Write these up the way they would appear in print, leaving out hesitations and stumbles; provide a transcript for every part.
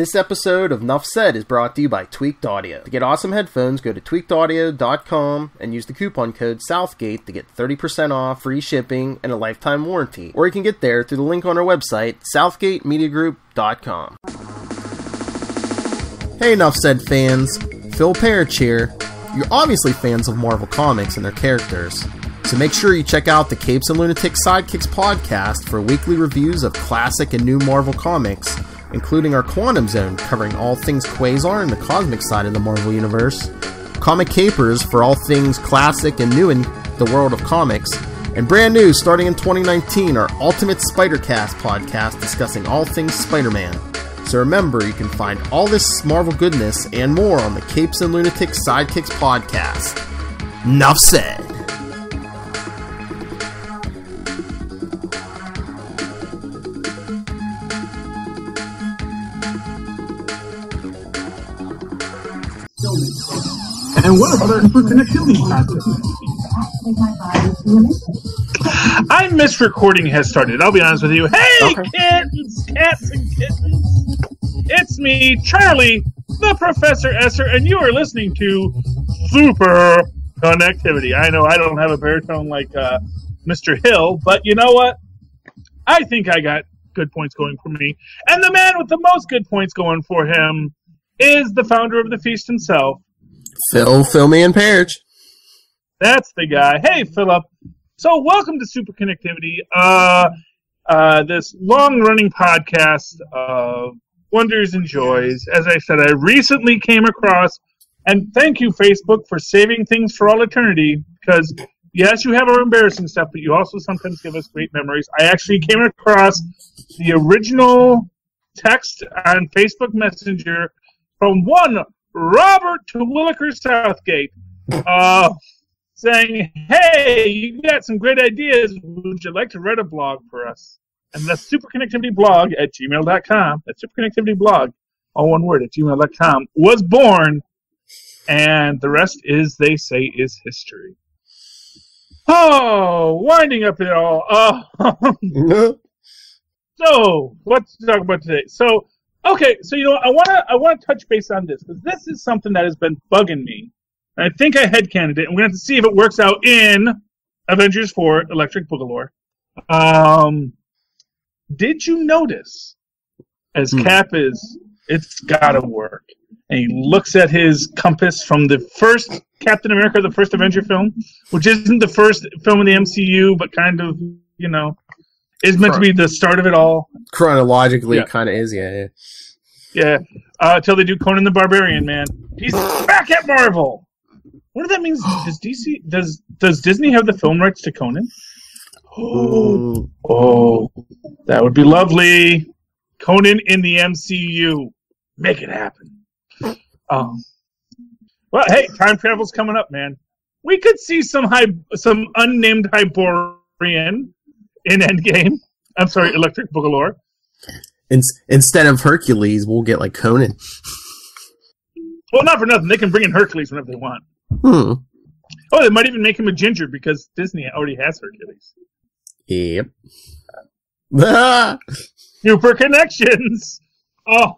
This episode of Nuff Said is brought to you by Tweaked Audio. To get awesome headphones, go to tweakedaudio.com and use the coupon code Southgate to get 30% off, free shipping, and a lifetime warranty. Or you can get there through the link on our website, southgatemediagroup.com. Hey Nuff Said fans, Phil Parich here. You're obviously fans of Marvel Comics and their characters, so make sure you check out the Capes and Lunatics Sidekicks podcast for weekly reviews of classic and new Marvel Comics, including our Quantum Zone, covering all things Quasar and the cosmic side of the Marvel Universe, Comic Capers for all things classic and new in the world of comics, and brand new, starting in 2019, our Ultimate Spider-Cast podcast discussing all things Spider-Man. So remember, you can find all this Marvel goodness and more on the Capes and Lunatics Sidekicks podcast. Nuff said. And what other connectivity practice? I miss recording has started. I'll be honest with you. Hey, okay. Kittens, cats and kittens. It's me, Charlie, the Professor Esser, and you are listening to Super Connectivity. I know I don't have a baritone like Mr. Hill, but you know what? I think I got good points going for me. And the man with the most good points going for him is the founder of the feast himself, Phil, me and Parich. That's the guy. Hey, Philip. So welcome to Super Connectivity, this long-running podcast of wonders and joys. As I said, I recently came across, and thank you, Facebook, for saving things for all eternity, because, yes, you have our embarrassing stuff, but you also sometimes give us great memories. I actually came across the original text on Facebook Messenger from one Robert Terwilliger Southgate, saying, hey, you got some great ideas. Would you like to write a blog for us? And that's superconnectivityblog at gmail.com. That's superconnectivityblog, all one word, at gmail.com, was born. And the rest is, they say, is history. Oh, winding up it all. So, what to talk about today? So, okay, so you know, I want to touch base on this, because this is something that has been bugging me. And I think I headcanoned it, and we're going to have to see if it works out in Avengers 4, Electric Boogaloo. Did you notice, as Cap is, it's got to work, and he looks at his compass from the first Captain America, the first Avenger film, which isn't the first film in the MCU, but kind of, you know, is meant to be the start of it all. Chronologically, yeah. It kind of is, yeah. Yeah, until they do Conan the Barbarian, man. He's back at Marvel! What does that mean? Does Disney have the film rights to Conan? Oh, that would be lovely. Conan in the MCU. Make it happen. Well, hey, time travel's coming up, man. We could see some unnamed Hyborian in Endgame. I'm sorry, Electric Boogaloo. Instead of Hercules, we'll get like Conan. Well, not for nothing. They can bring in Hercules whenever they want. Oh, they might even make him a ginger because Disney already has Hercules. Yep. Super connections. Oh.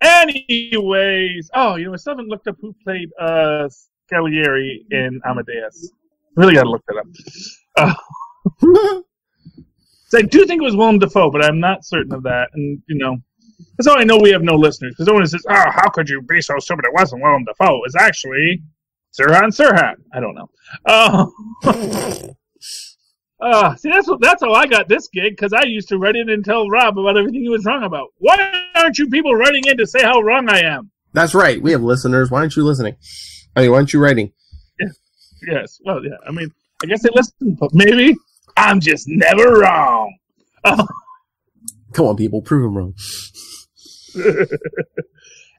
Anyways. Oh, you know, I still haven't looked up who played Scaglieri in Amadeus. Really got to look that up. So I do think it was Willem Dafoe, but I'm not certain of that. And, you know, that's how I know we have no listeners. Because no one says, oh, how could you be so stupid? It wasn't Willem Dafoe. It's actually Sirhan. I don't know. See, that's how I got this gig, because I used to write in and tell Rob about everything he was wrong about. Why aren't you people writing in to say how wrong I am? That's right. We have listeners. Why aren't you listening? I mean, why aren't you writing? Yeah. Yes. Well, yeah. I mean, I guess they listen, but maybe I'm just never wrong. Come on, people, prove them wrong.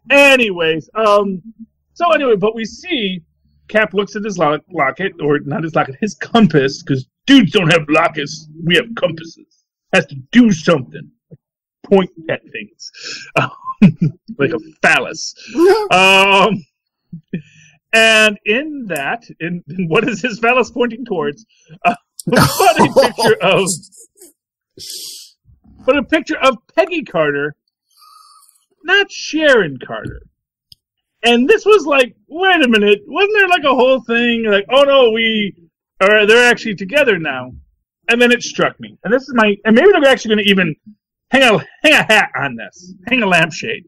Anyways, but we see Cap looks at his locket, or not his locket, his compass, because dudes don't have lockets, we have compasses. Has to do something. Point at things. Like a phallus. And in that, in what is his phallus pointing towards? But a picture of Peggy Carter not Sharon Carter. And this was like, wait a minute, wasn't there like a whole thing? Like, oh no, they're actually together now. And then it struck me. And this is and maybe they're actually going to even hang a hat on this. Hang a lampshade.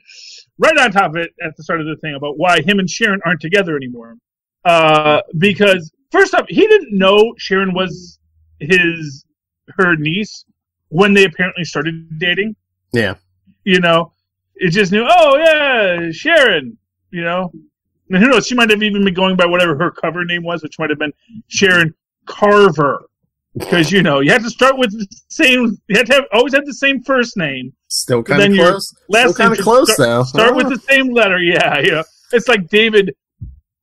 Right on top of it at the start of the thing about why him and Sharon aren't together anymore. Because, first off, he didn't know Sharon was her niece when they apparently started dating. Yeah. You know, it just knew, oh yeah, Sharon, you know. And who knows, she might have even been going by whatever her cover name was, which might have been Sharon Carver. Because, you know, you have to start with the same, you have to always have the same first name. Still kind of close. Last name close, though. Start with the same letter, yeah. You know? It's like David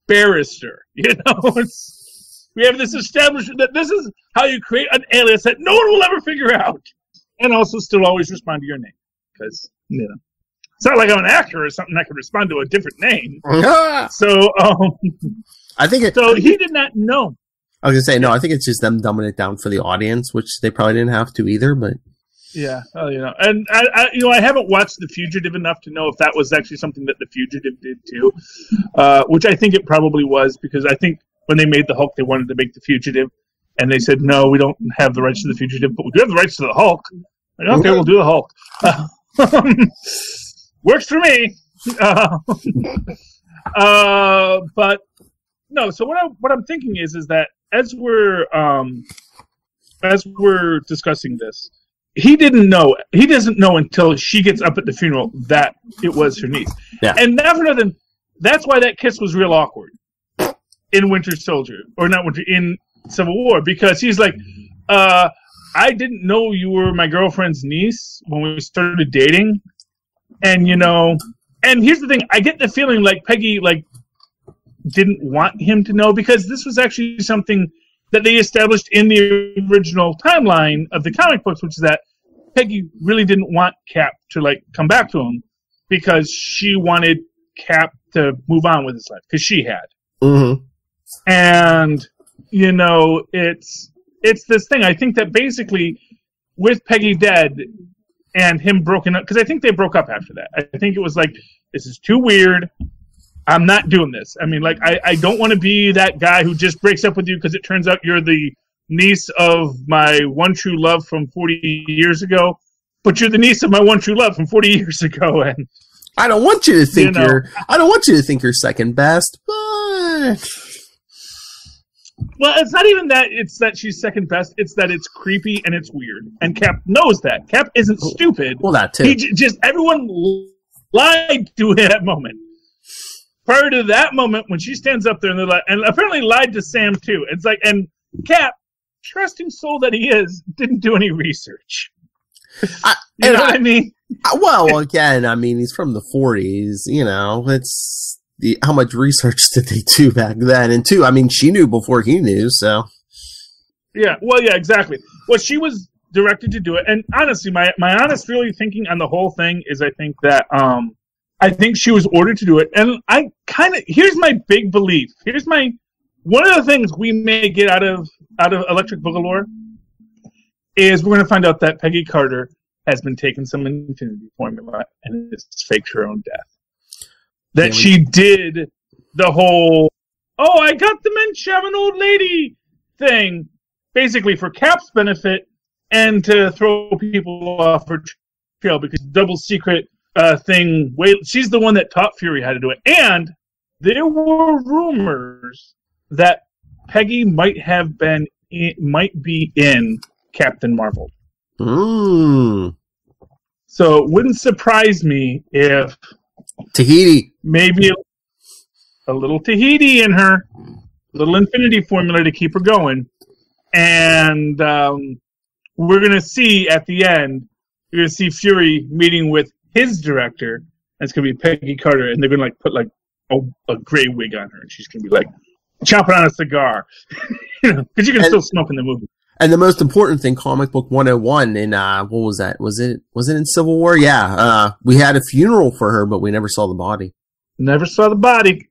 Barrister, you know? We have this establishment that this is how you create an alias that no one will ever figure out. And also still always respond to your name. Because, you know, it's not like I'm an actor or something that can respond to a different name. So, So he did not know. I was going to say, no, I think it's just them dumbing it down for the audience, which they probably didn't have to either, but... Yeah, you know, and I haven't watched The Fugitive enough to know if that was actually something that The Fugitive did too, which I think it probably was, because I think when they made the Hulk, they wanted to make The Fugitive, and they said, no, we don't have the rights to The Fugitive, but we do have the rights to the Hulk. Like, okay, we'll do the Hulk. Works for me. But, no, so what I'm thinking is that as we're discussing this, he didn't know. He doesn't know until she gets up at the funeral that it was her niece. Yeah. And that's why that kiss was real awkward in Winter Soldier, or not Winter, in Civil War, because he's like, I didn't know you were my girlfriend's niece when we started dating. And, you know, and here's the thing. I get the feeling like Peggy, like, didn't want him to know, because this was actually something that they established in the original timeline of the comic books, which is that Peggy really didn't want Cap to like come back to him, because she wanted Cap to move on with his life, because she had. Mm-hmm. And, you know, it's this thing. I think that basically with Peggy dead and him broken up, because I think they broke up after that. I think it was like, this is too weird. I'm not doing this. I mean, like, I don't want to be that guy who just breaks up with you because it turns out you're the niece of my one true love from 40 years ago, but you're the niece of my one true love from 40 years ago, and I don't want you to think you're second best, but... Well, it's not even that it's that she's second best. It's that it's creepy and it's weird, and Cap knows that. Cap isn't stupid. Well, that too. He just everyone lied to him at that moment. Prior to that moment, when she stands up there, and they're like, and apparently lied to Sam too. It's like, and Cap, trusting soul that he is, didn't do any research. What I mean? Well, again, I mean, he's from the 40s. You know, it's how much research did they do back then? And two, I mean, she knew before he knew, so. Yeah. Well, yeah, exactly. Well, she was directed to do it, and honestly, my honest, really thinking on the whole thing is, I think that. I think she was ordered to do it, and here's my big belief. Here's my one of the things we may get out of Electric Boogaloo is we're going to find out that Peggy Carter has been taking some infinity formula and has faked her own death. That she did the whole I got dementia, I'm an old lady thing, basically for Cap's benefit and to throw people off her trail, because double secret. Thing. She's the one that taught Fury how to do it. And there were rumors that Peggy might be in Captain Marvel. Ooh. So it wouldn't surprise me if Tahiti, maybe a little Tahiti in her, little infinity formula to keep her going. And we're gonna see at the end. You're gonna see Fury meeting with his director, and it's going to be Peggy Carter, and they're going to like put like a gray wig on her, and she's going to be like chomping on a cigar. You know, because you can still smoke in the movie. And the most important thing, comic book 101 in, what was that? Was it in Civil War? Yeah. We had a funeral for her, but we never saw the body. Never saw the body.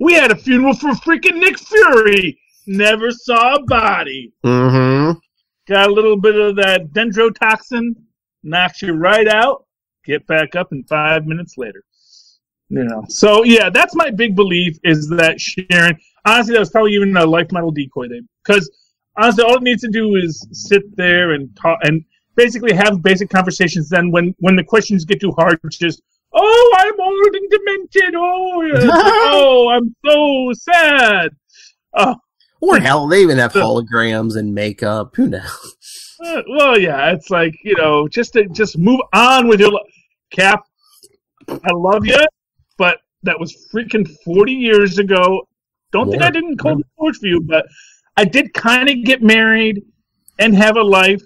We had a funeral for freaking Nick Fury. Never saw a body. Mm-hmm. Got a little bit of that dendrotoxin. Knocks you right out. get back up in 5 minutes later. You know, so yeah, that's my big belief is that Sharon. Honestly, that was probably even a life model decoy thing, because honestly, all it needs to do is sit there and talk and basically have basic conversations. Then when the questions get too hard, it's just, oh, I'm old and demented. Oh, yes. Oh, I'm so sad. Or hell, they even have holograms and makeup. Who knows? Well, yeah, it's like, you know, just move on with your Cap. I love you, but that was freaking 40 years ago. Don't think I didn't cold storage for you, but I did kind of get married and have a life.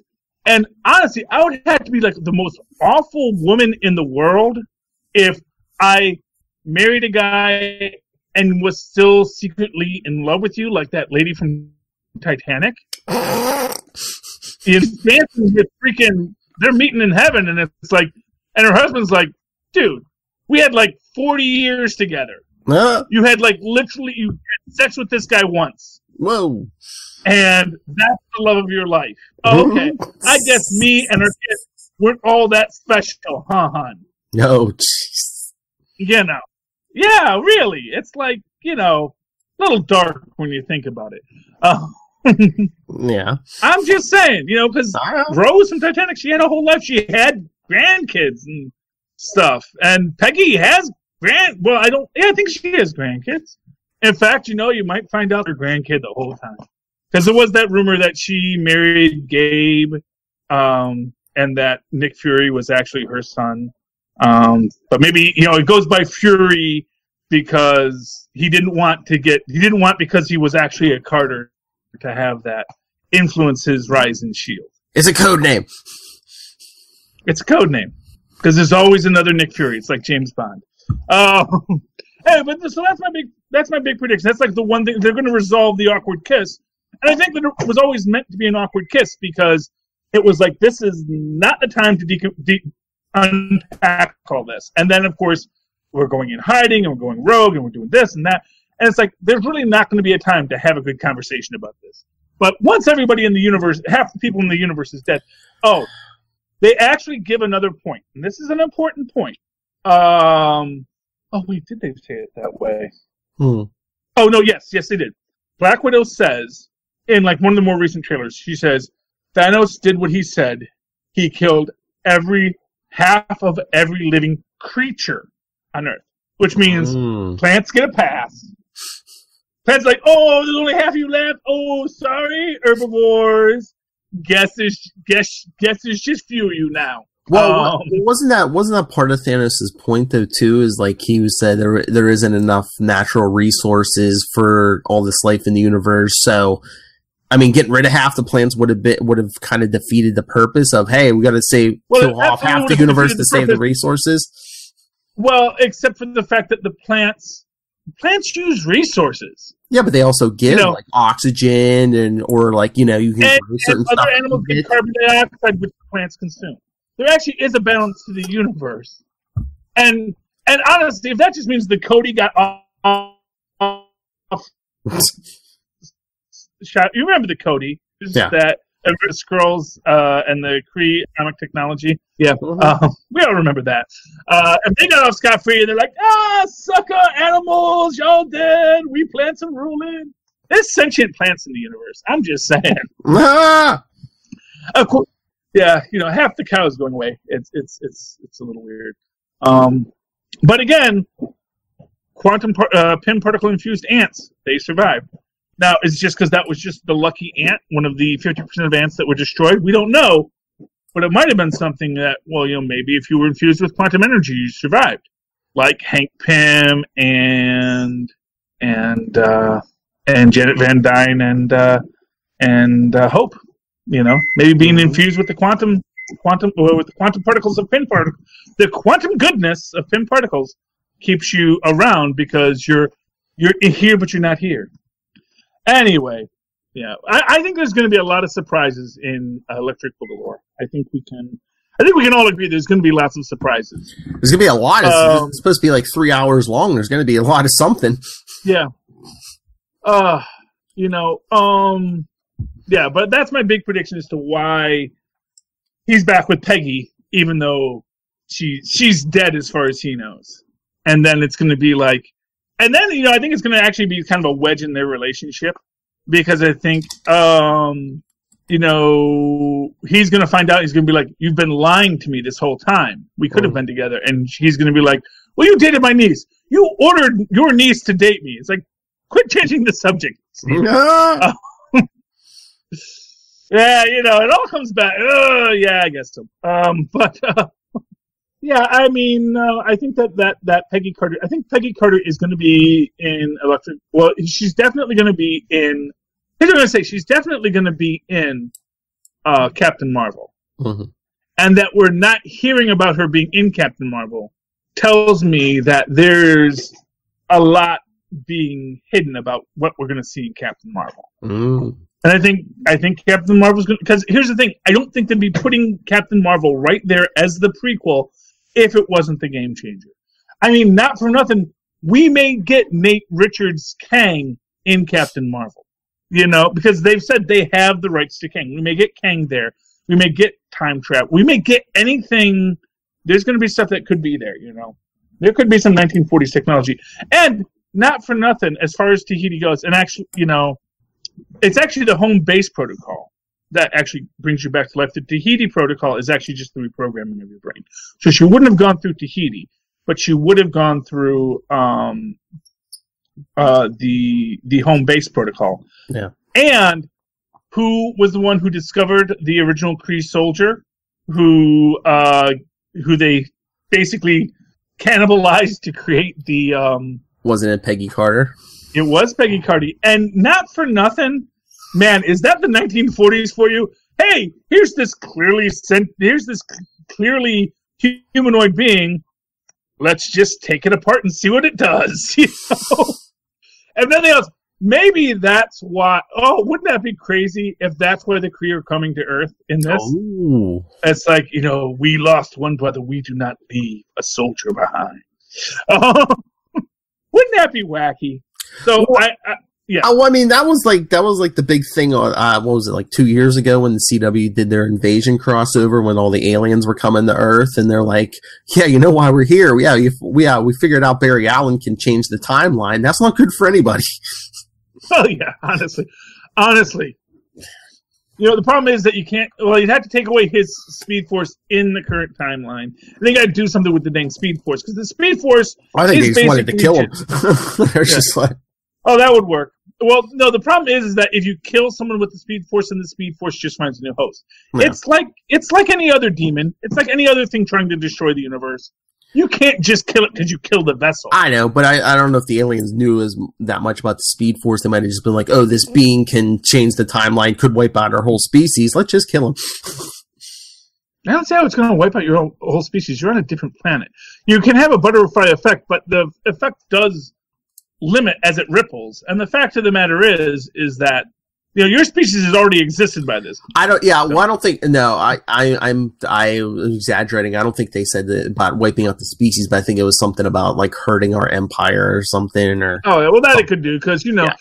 And honestly, I would have to be like the most awful woman in the world if I married a guy and was still secretly in love with you, like that lady from Titanic. They're meeting in heaven, and it's like, and her husband's like, dude, we had like 40 years together. You had like literally, you had sex with this guy once. Whoa. And that's the love of your life. Oh, okay. I guess me and her kids weren't all that special, huh, hon? No, jeez. You know. Yeah, really. It's like, you know, a little dark when you think about it. Yeah. I'm just saying, you know, because Rose from Titanic, she had a whole life. She had grandkids and stuff. And Peggy has I think she has grandkids. In fact, you know, you might find out her grandkid the whole time. Because there was that rumor that she married Gabe, and that Nick Fury was actually her son. But maybe, you know, it goes by Fury because because he was actually a Carter to have that influence his rise in S.H.I.E.L.D. It's a code name. Because there's always another Nick Fury. It's like James Bond. Hey, but so that's my big prediction. That's like the one thing. They're going to resolve the awkward kiss. And I think that it was always meant to be an awkward kiss because it was like, this is not the time to unpack all this. And then, of course, we're going in hiding and we're going rogue and we're doing this and that. And it's like, there's really not going to be a time to have a good conversation about this. But once everybody in the universe, half the people in the universe is dead, they actually give another point. And this is an important point. Did they say it that way? Oh, no, yes, they did. Black Widow says, in like one of the more recent trailers, she says, Thanos did what he said. He killed half of every living creature on Earth, which means plants get a pass. Plants like, oh, there's only half of you left. Oh, sorry, herbivores. Guess there's just few of you now. Well, wasn't that part of Thanos' point though too? Is like he said there isn't enough natural resources for all this life in the universe. So, I mean, getting rid of half the plants would have kind of defeated the purpose of, hey, we got to kill off half the universe to save the resources. Well, except for the fact that the plants use resources. Yeah, but they also give like oxygen or you can grow certain stuff. Other animals get carbon dioxide, which the plants consume. There actually is a balance to the universe. And honestly, if that just means that Cody got off shot. You remember the Cody? Yeah. That Skrulls and the Kree atomic technology. Yeah. We all remember that. And they got off scot-free, and they're like, sucker animals, y'all dead. We plants are ruling. There's sentient plants in the universe. I'm just saying. Of course. Yeah, you know, half the cows going away. It's a little weird. But again, pin particle infused ants, they survived. Now, is it just because that was just the lucky ant, one of the 50% of ants that were destroyed? We don't know, but it might have been something that, well, you know, maybe if you were infused with quantum energy, you survived, like Hank Pym and Janet Van Dyne and Hope. You know, maybe being infused with the quantum particles of pin particles, the quantum goodness of pin particles keeps you around because you're here, but you're not here. Anyway, yeah, I think there's going to be a lot of surprises in Electric Boogaloo. I think we can all agree there's going to be lots of surprises. There's going to be a lot. It's supposed to be like 3 hours long. There's going to be a lot of something. Yeah. Yeah, but that's my big prediction as to why he's back with Peggy, even though she's dead as far as he knows. And then it's going to be like, and then, you know, I think it's going to actually be kind of a wedge in their relationship, because I think, you know, he's going to find out, he's going to be like, you've been lying to me this whole time. We could have been together. And he's going to be like, well, you dated my niece. You ordered your niece to date me. It's like, quit changing the subject. Yeah, you know, it all comes back. Yeah, I guess so. Yeah, I mean, I think that Peggy Carter, I think Peggy Carter is going to be in Electric. Well, she's definitely going to be in, here's what I'm going to say, she's definitely going to be in Captain Marvel. Mm-hmm. And that we're not hearing about her being in Captain Marvel tells me that there's a lot being hidden about what we're going to see in Captain Marvel. Mm. And I think Captain Marvel's going to... Because here's the thing. I don't think they'd be putting Captain Marvel right there as the prequel if it wasn't the game changer. I mean, not for nothing, we may get Nate Richards' Kang in Captain Marvel. You know, because they've said they have the rights to Kang. We may get Kang there. We may get time travel. We may get anything. There's going to be stuff that could be there, you know. There could be some 1940s technology. And not for nothing, as far as Tahiti goes, and actually, you know, it's actually the home base protocol that actually brings you back to life. The Tahiti protocol is actually just the reprogramming of your brain. So she wouldn't have gone through Tahiti, but she would have gone through the home base protocol. Yeah. And who was the one who discovered the original Kree soldier, who they basically cannibalized to create the Wasn't it Peggy Carter? It was Peggy Carter. And not for nothing, man, is that the 1940s for you? Hey, here's this clearly humanoid being. Let's just take it apart and see what it does. You know? And then maybe that's why. Oh, wouldn't that be crazy if that's where the Kree are coming to Earth in this? Ooh. It's like, you know, we lost one brother. We do not leave a soldier behind. Wouldn't that be wacky? So well, yeah. I mean, that was like the big thing on what was it, like 2 years ago when the CW did their Invasion crossover, when all the aliens were coming to Earth and they're like, yeah, you know why we're here? Yeah, we figured out Barry Allen can change the timeline. That's not good for anybody. Oh yeah, honestly, you know the problem is that you can't. Well, you'd have to take away his Speed Force in the current timeline. And they got to do something with the dang Speed Force, because the Speed Force. I think they just wanted to kill him. They're just like. Oh, that would work. Well, no, the problem is that if you kill someone with the Speed Force, and the Speed Force just finds a new host. Yeah. It's like any other demon. It's like any other thing trying to destroy the universe. You can't just kill it because you killed the vessel. I know, but I don't know if the aliens knew that much about the Speed Force. They might have just been like, oh, this being can change the timeline, could wipe out our whole species. Let's just kill him. I don't see how it's going to wipe out your whole species. You're on a different planet. You can have a butterfly effect, but the effect does limit as it ripples, and the fact of the matter is that, you know, your species has already existed by this. I'm exaggerating. I don't think they said that about wiping out the species, but I think it was something about like hurting our empire or something. Or it could do, because, you know, yeah.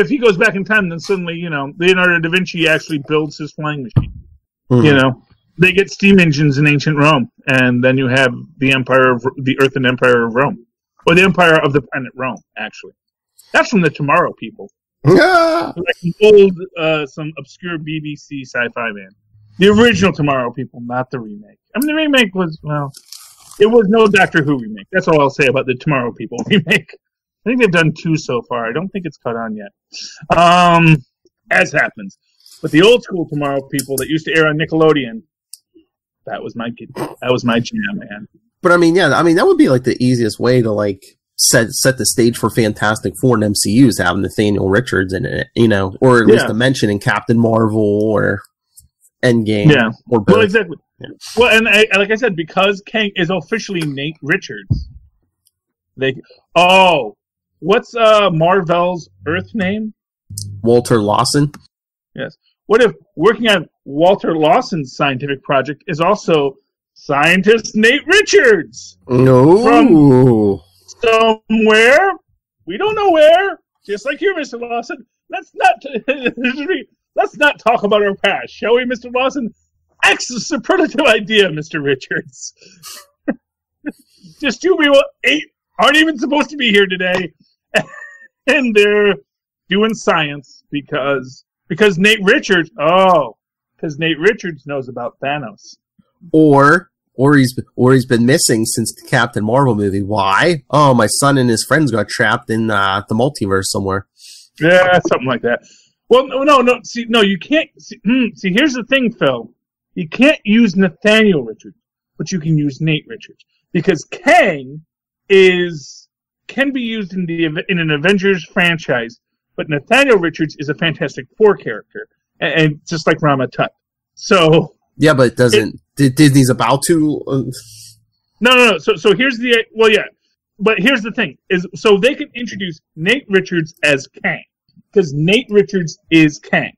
If he goes back in time, then suddenly, you know, Leonardo da Vinci actually builds his flying machine. Mm-hmm. You know, they get steam engines in ancient Rome, and then you have the empire of the Earthen Empire of Rome. Or the Empire of the Planet Rome, actually. That's from the Tomorrow People. Yeah. Like an old, some obscure BBC sci-fi band. The original Tomorrow People, not the remake. I mean, the remake was, well, it was no Doctor Who remake. That's all I'll say about the Tomorrow People remake. I think they've done two so far. I don't think it's caught on yet. As happens. But the old school Tomorrow People that used to air on Nickelodeon, that was my kid. That was my jam, man. But I mean, yeah, I mean, that would be like the easiest way to like set the stage for Fantastic Four and MCU's, having Nathaniel Richards in it, you know, or at least a mention in Captain Marvel or Endgame. Yeah, or both. Well, exactly. Yeah. Well, and like I said, because Kang is officially Nate Richards, what's Marvel's Earth name? Walter Lawson. Yes. What if working on Walter Lawson's scientific project is also Scientist Nate Richards? No. From somewhere. We don't know where. Just like you, Mr. Lawson. Let's not talk about our past, shall we, Mr. Lawson? Excellent, superlative idea, Mr. Richards. Just two people, eight, aren't even supposed to be here today. And they're doing science because Nate Richards, because Nate Richards knows about Thanos. Or he's been missing since the Captain Marvel movie. Why? Oh, my son and his friends got trapped in the multiverse somewhere. Yeah, something like that. Well, no. See, you can't. See, here's the thing, Phil. You can't use Nathaniel Richards, but you can use Nate Richards because Kang can be used in an Avengers franchise, but Nathaniel Richards is a Fantastic Four character, and just like Rama Tut. So. Yeah, but it doesn't. Disney's about to. No. So here's the. Well, yeah. But here's the thing so they can introduce Nate Richards as Kang because Nate Richards is Kang.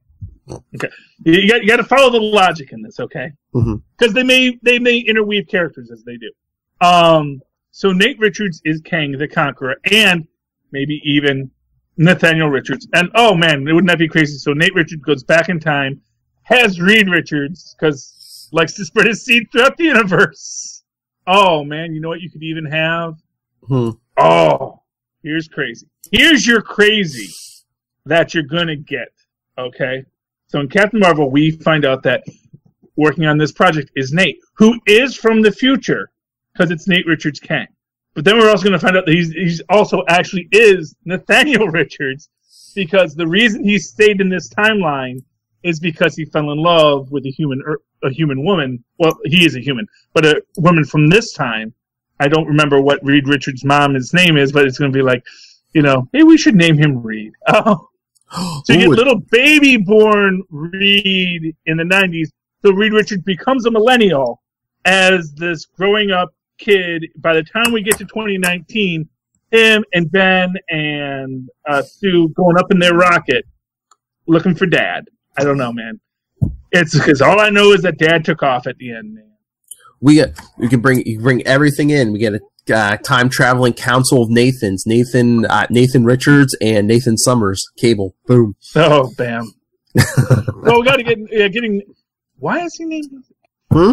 Okay, you got to follow the logic in this, okay? Because they may interweave characters as they do. So Nate Richards is Kang the Conqueror, and maybe even Nathaniel Richards. And oh man, wouldn't that be crazy? So Nate Richards goes back in time, has Reed Richards because likes to spread his seed throughout the universe. Oh man, you know what you could even have. Oh, here's crazy. Here's your crazy that you're going to get, okay? So in Captain Marvel, we find out that working on this project is Nate, who is from the future, because it's Nate Richards Kang. But then we're also going to find out that he's also actually is Nathaniel Richards, because the reason he stayed in this timeline is because he fell in love with a human woman. Well, he is a human, but a woman from this time. I don't remember what Reed Richards' mom's name is, but it's going to be like, hey, we should name him Reed. Oh. So you get little baby born Reed in the 90s. So Reed Richards becomes a millennial as this growing up kid. By the time we get to 2019, him and Ben and Sue going up in their rocket looking for dad. I don't know, man. It's because all I know is that dad took off at the end, man. You can bring everything in. We get a time traveling council of Nathans, Nathan Richards, and Nathan Summers. Cable, boom. Oh, bam. We got to get. Why is he named? Hmm?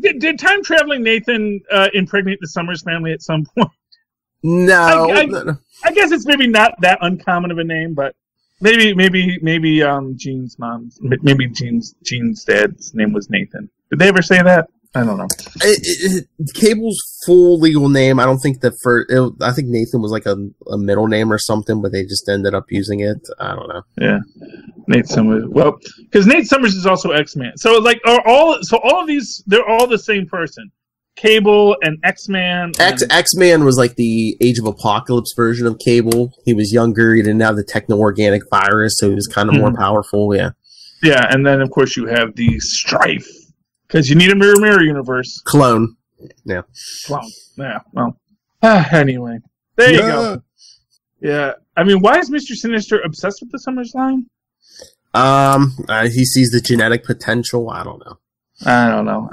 Did time traveling Nathan impregnate the Summers family at some point? No. I guess it's maybe not that uncommon of a name, but maybe Gene's dad's name was Nathan. Did they ever say that? I don't know. Cable's full legal name. I don't think I think Nathan was like a middle name or something, but they just ended up using it. I don't know. Yeah, Nate Summers. Well, because Nate Summers is also X-Man. So like, all of these, they're all the same person. Cable and X-Man. X-Man was like the Age of Apocalypse version of Cable. He was younger. He didn't have the techno-organic virus, so he was kind of more powerful. Yeah. Yeah, and then of course you have the Strife. Because you need a mirror universe. Clone. Yeah. Clone. Yeah. Well. Anyway. There you go. Yeah. I mean, why is Mr. Sinister obsessed with the Summers line? He sees the genetic potential. I don't know.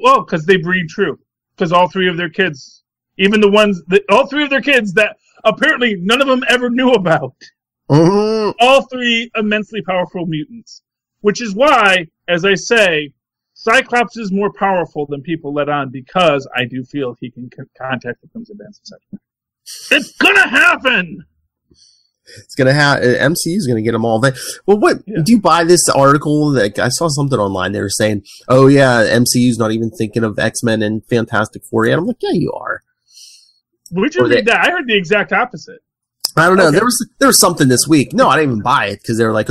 Because they breed true. Because all three of their kids, even the ones, all three of their kids that apparently none of them ever knew about. All three immensely powerful mutants. Which is why, as I say, Cyclops is more powerful than people let on because I do feel he can contact the Crimson Dance Society. It's gonna happen. It's gonna happen. MCU's gonna get them all. Well, what do you buy this article? That I saw something online. They were saying, "Oh yeah, MCU's not even thinking of X-Men and Fantastic Four yet." I'm like, "Yeah, you are." Would you read that? I heard the exact opposite. I don't know. Okay. There was something this week. No, I didn't even buy it because they were like,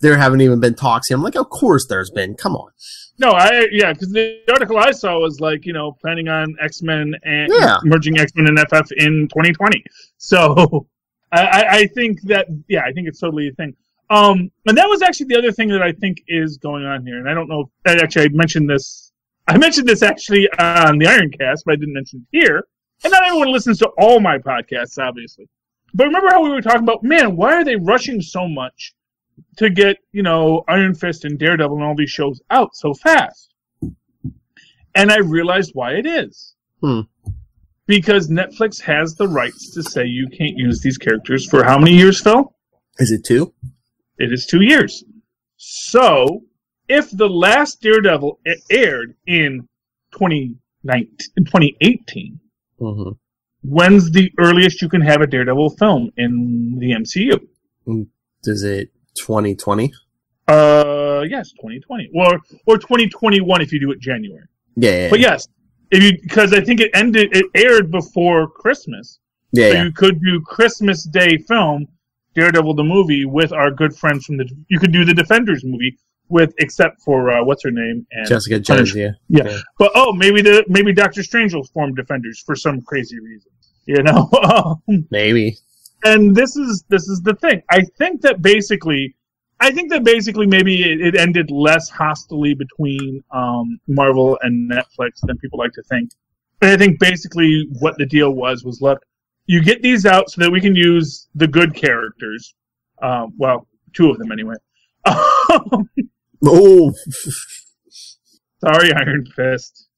there haven't even been talks here. I'm like, of course there's been. Come on. No, because the article I saw was like, planning on X-Men and merging X-Men and FF in 2020. So I think that, I think it's totally a thing. And that was actually the other thing that I think is going on here. And I don't know. Actually, I mentioned this actually on the Ironcast, but I didn't mention it here. And not everyone listens to all my podcasts, obviously. But remember how we were talking about, man, why are they rushing so much to get, Iron Fist and Daredevil and all these shows out so fast? And I realized why it is. Because Netflix has the rights to say you can't use these characters for how many years, Phil? Is it 2? It is 2 years. So if the last Daredevil aired in 20 2018. Mm-hmm. When's the earliest you can have a Daredevil film in the MCU? Is it 2020? Yes, 2020. Or 2021 if you do it January. Yeah. But yes, because I think it aired before Christmas. Yeah. So you could do Christmas Day film, Daredevil the movie, with our good friends from you could do the Defenders movie with, except for what's her name, and Jessica Jones. Yeah. But maybe Doctor Strange will form Defenders for some crazy reason, you know. Maybe. And this is the thing. I think that basically maybe it ended less hostilely between Marvel and Netflix than people like to think. And I think basically what the deal was, look, you get these out so that we can use the good characters. Well, two of them anyway. Oh, sorry, Iron Fist.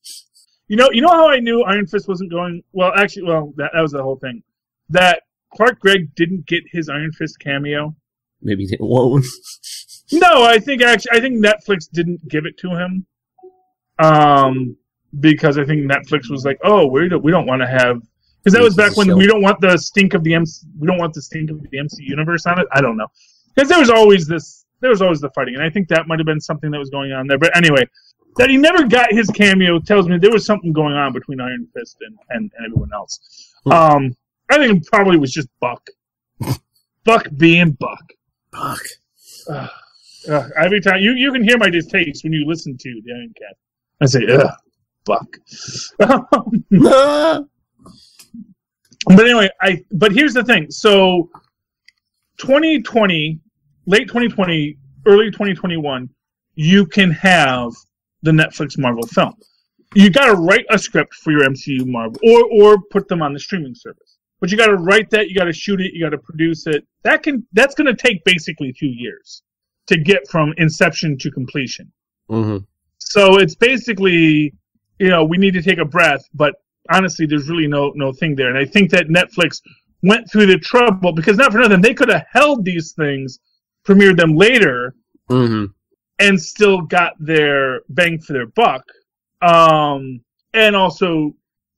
You know how I knew Iron Fist wasn't going? Well, actually, that was the whole thing. That Clark Gregg didn't get his Iron Fist cameo. Maybe he didn't. Whoa. No, I think Netflix didn't give it to him. Because I think Netflix was like, oh, we don't want to have, because that was back when we don't want the stink of the MC universe on it. I don't know, because there was always the fighting, and I think that might have been something that was going on there. But anyway, that he never got his cameo tells me there was something going on between Iron Fist and everyone else. Hmm. I think it probably was just Buck. Buck being Buck. Buck. Every time you can hear my distaste when you listen to the Iron Cat. I say, ugh, Buck. But anyway, but here's the thing. So, 2020, late 2020, early 2021, you can have the Netflix Marvel film. You got to write a script for your MCU Marvel, or put them on the streaming service. But you got to write that, you got to shoot it, you got to produce it. That's going to take basically 2 years to get from inception to completion. Mm-hmm. So it's basically, we need to take a breath, but honestly, there's really no thing there. And I think that Netflix went through the trouble, because not for nothing, they could have held these things, premiered them later, mm-hmm. and still got their bang for their buck, and also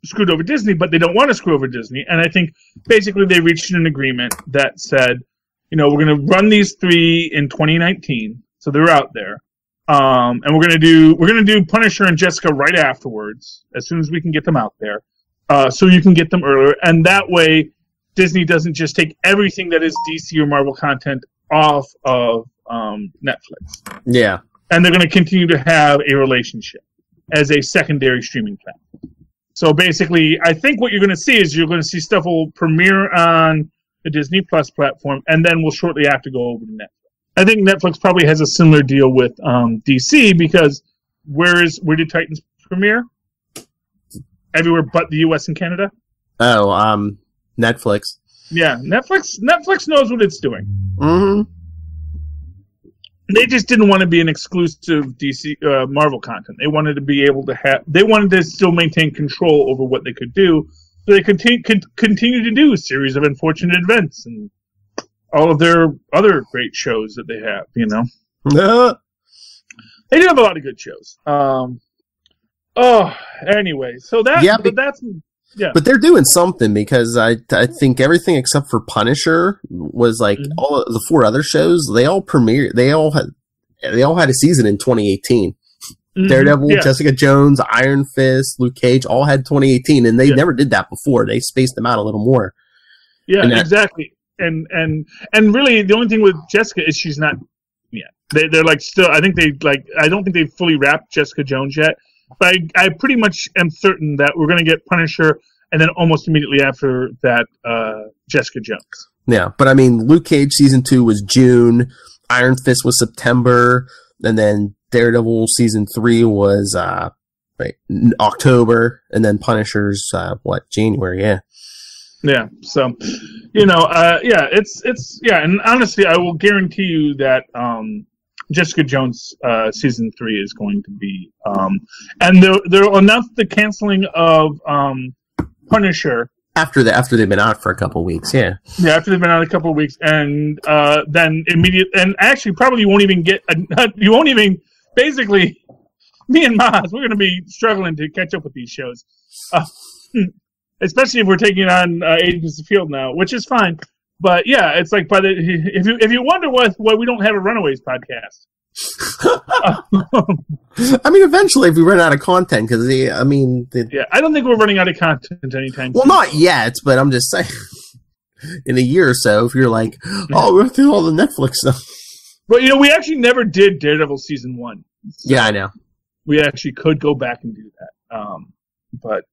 screwed over Disney, but they don't want to screw over Disney. And I think basically they reached an agreement that said, we're going to run these three in 2019, so they're out there. And we're gonna do Punisher and Jessica right afterwards, as soon as we can get them out there, so you can get them earlier, and that way Disney doesn't just take everything that is DC or Marvel content off of Netflix. Yeah, and they're gonna continue to have a relationship as a secondary streaming platform. So basically, I think what you're gonna see is stuff will premiere on the Disney Plus platform, and then will shortly after go over to Netflix. I think Netflix probably has a similar deal with DC, because where did Titans premiere? Everywhere but the U.S. and Canada. Oh, Netflix. Yeah, Netflix knows what it's doing. Mm-hmm. They just didn't want to be an exclusive DC Marvel content. They wanted to be able to have. They wanted to still maintain control over what they could do, so they could continue to do a series of unfortunate events and all of their other great shows that they have, They do have a lot of good shows. Anyway, so that's. But they're doing something, because I think everything except for Punisher was like, mm-hmm. all of the four other shows, they all premiered. They all had a season in 2018. Mm-hmm. Daredevil, yeah. Jessica Jones, Iron Fist, Luke Cage all had 2018, and they never did that before. They spaced them out a little more. Yeah, exactly. And really, the only thing with Jessica is she's not yet. They're like still. I think I don't think they've fully wrapped Jessica Jones yet. But I pretty much am certain that we're going to get Punisher, and then almost immediately after that, Jessica Jones. Yeah, but I mean, Luke Cage season 2 was June. Iron Fist was September, and then Daredevil season 3 was October, and then Punisher's January? Yeah. Yeah, so, and honestly, I will guarantee you that Jessica Jones season 3 is going to be, and they'll announce the canceling of Punisher after they've been out for a couple of weeks, yeah. Yeah, after they've been out a couple of weeks, and then immediately, and actually, probably you won't even get, basically, me and Maz, we're going to be struggling to catch up with these shows. Especially if we're taking on Agents of S.H.I.E.L.D. now, which is fine. But yeah, it's like by the if you wonder why we don't have a Runaways podcast. I mean, eventually, if we run out of content, because I don't think we're running out of content anytime soon. Well, not yet, but I'm just saying, in a year or so, if you're like, oh, we're through all the Netflix stuff. But we actually never did Daredevil season 1. So yeah, I know. We actually could go back and do that, but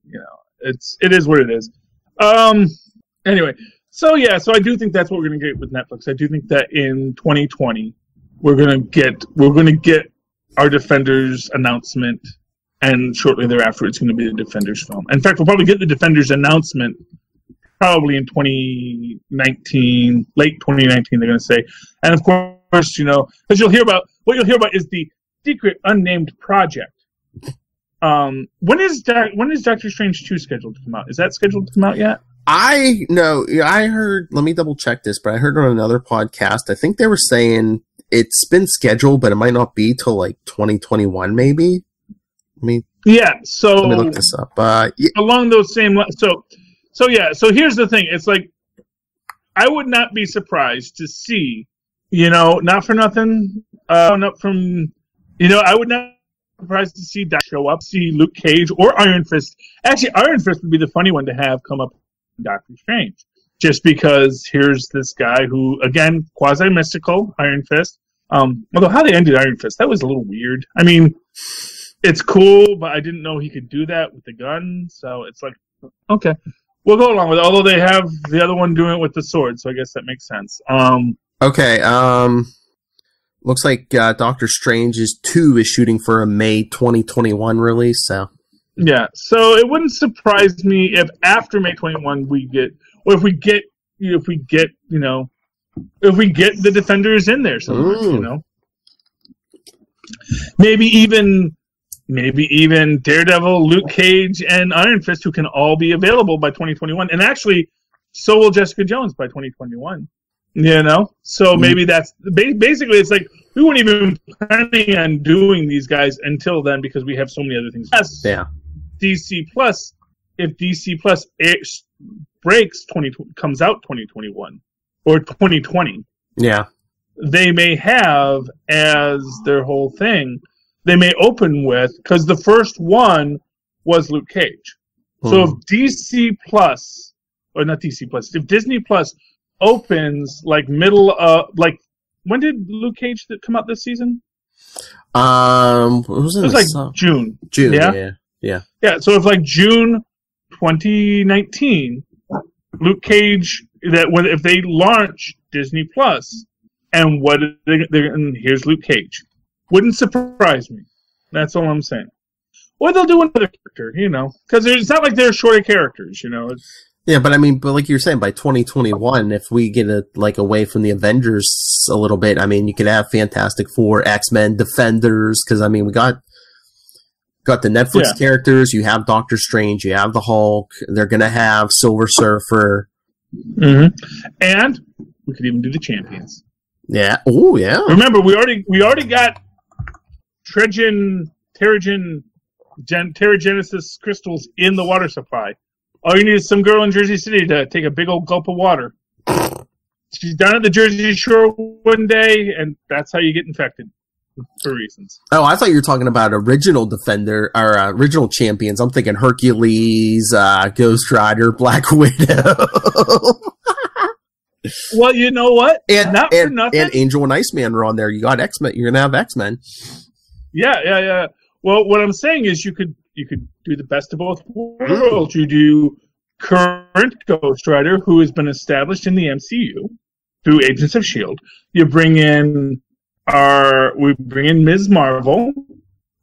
it is what it is. Anyway, so I do think that's what we're going to get with Netflix. I do think that in 2020. We're gonna get our Defenders announcement, and shortly thereafter it's gonna be the Defenders film. In fact, we'll probably get the Defenders announcement probably in 2019, late 2019. They're gonna say, and of course, because you'll hear about is the secret unnamed project. When is Doctor Strange 2 scheduled to come out? Is that scheduled to come out yet? I heard. Let me double check this, but I heard on another podcast. I think they were saying. It's been scheduled, but it might not be till 2021, maybe. Let me look this up. Along those same lines. So here's the thing. It's like, I would not be surprised to see, not for nothing, I would not be surprised to see Doc show up, see Luke Cage or Iron Fist. Actually, Iron Fist would be the funny one to have come up with Doctor Strange. Just because here's this guy who, again, quasi-mystical, Iron Fist. Although how they ended Iron Fist, that was a little weird. I mean, it's cool, but I didn't know he could do that with the gun. So it's like, okay, we'll go along with it. Although they have the other one doing it with the sword, so I guess that makes sense. Looks like Doctor Strange's 2 is shooting for a May 2021 release. So yeah, so it wouldn't surprise me if after May 21 we get... Or if we get the Defenders in there somewhere, maybe even Daredevil, Luke Cage, and Iron Fist, who can all be available by 2021, and actually, so will Jessica Jones by 2021. So maybe that's basically it's like we weren't even planning on doing these guys until then because we have so many other things. Yeah, if DC Plus. Comes out 2021 or 2020. Yeah, they may have as their whole thing. They may open with because the first one was Luke Cage. So if if Disney Plus opens when did Luke Cage come out this season? June. June. Yeah. So if June 2019. Luke Cage, if they launch Disney Plus, and here's Luke Cage. Wouldn't surprise me. That's all I'm saying. Or they'll do another character, because it's not like they're short of characters, Yeah, but like you were saying, by 2021, if we get away from the Avengers a little bit, you could have Fantastic Four, X-Men, Defenders, because we got the Netflix characters, you have Doctor Strange, you have the Hulk, they're going to have Silver Surfer. Mm-hmm. And we could even do the Champions. Yeah. Oh, yeah. Remember, we already got Terrigenesis crystals in the water supply. All you need is some girl in Jersey City to take a big old gulp of water. She's down at the Jersey Shore one day, and that's how you get infected. For reasons. Oh, I thought you were talking about original Defender or original Champions. I'm thinking Hercules, Ghost Rider, Black Widow. Well, you know what? And Angel and Iceman were on there. You got X-Men. You're gonna have X-Men. Yeah. Well, what I'm saying is you could do the best of both worlds. You do current Ghost Rider, who has been established in the MCU through Agents of S.H.I.E.L.D. You bring in. We bring in Ms. Marvel,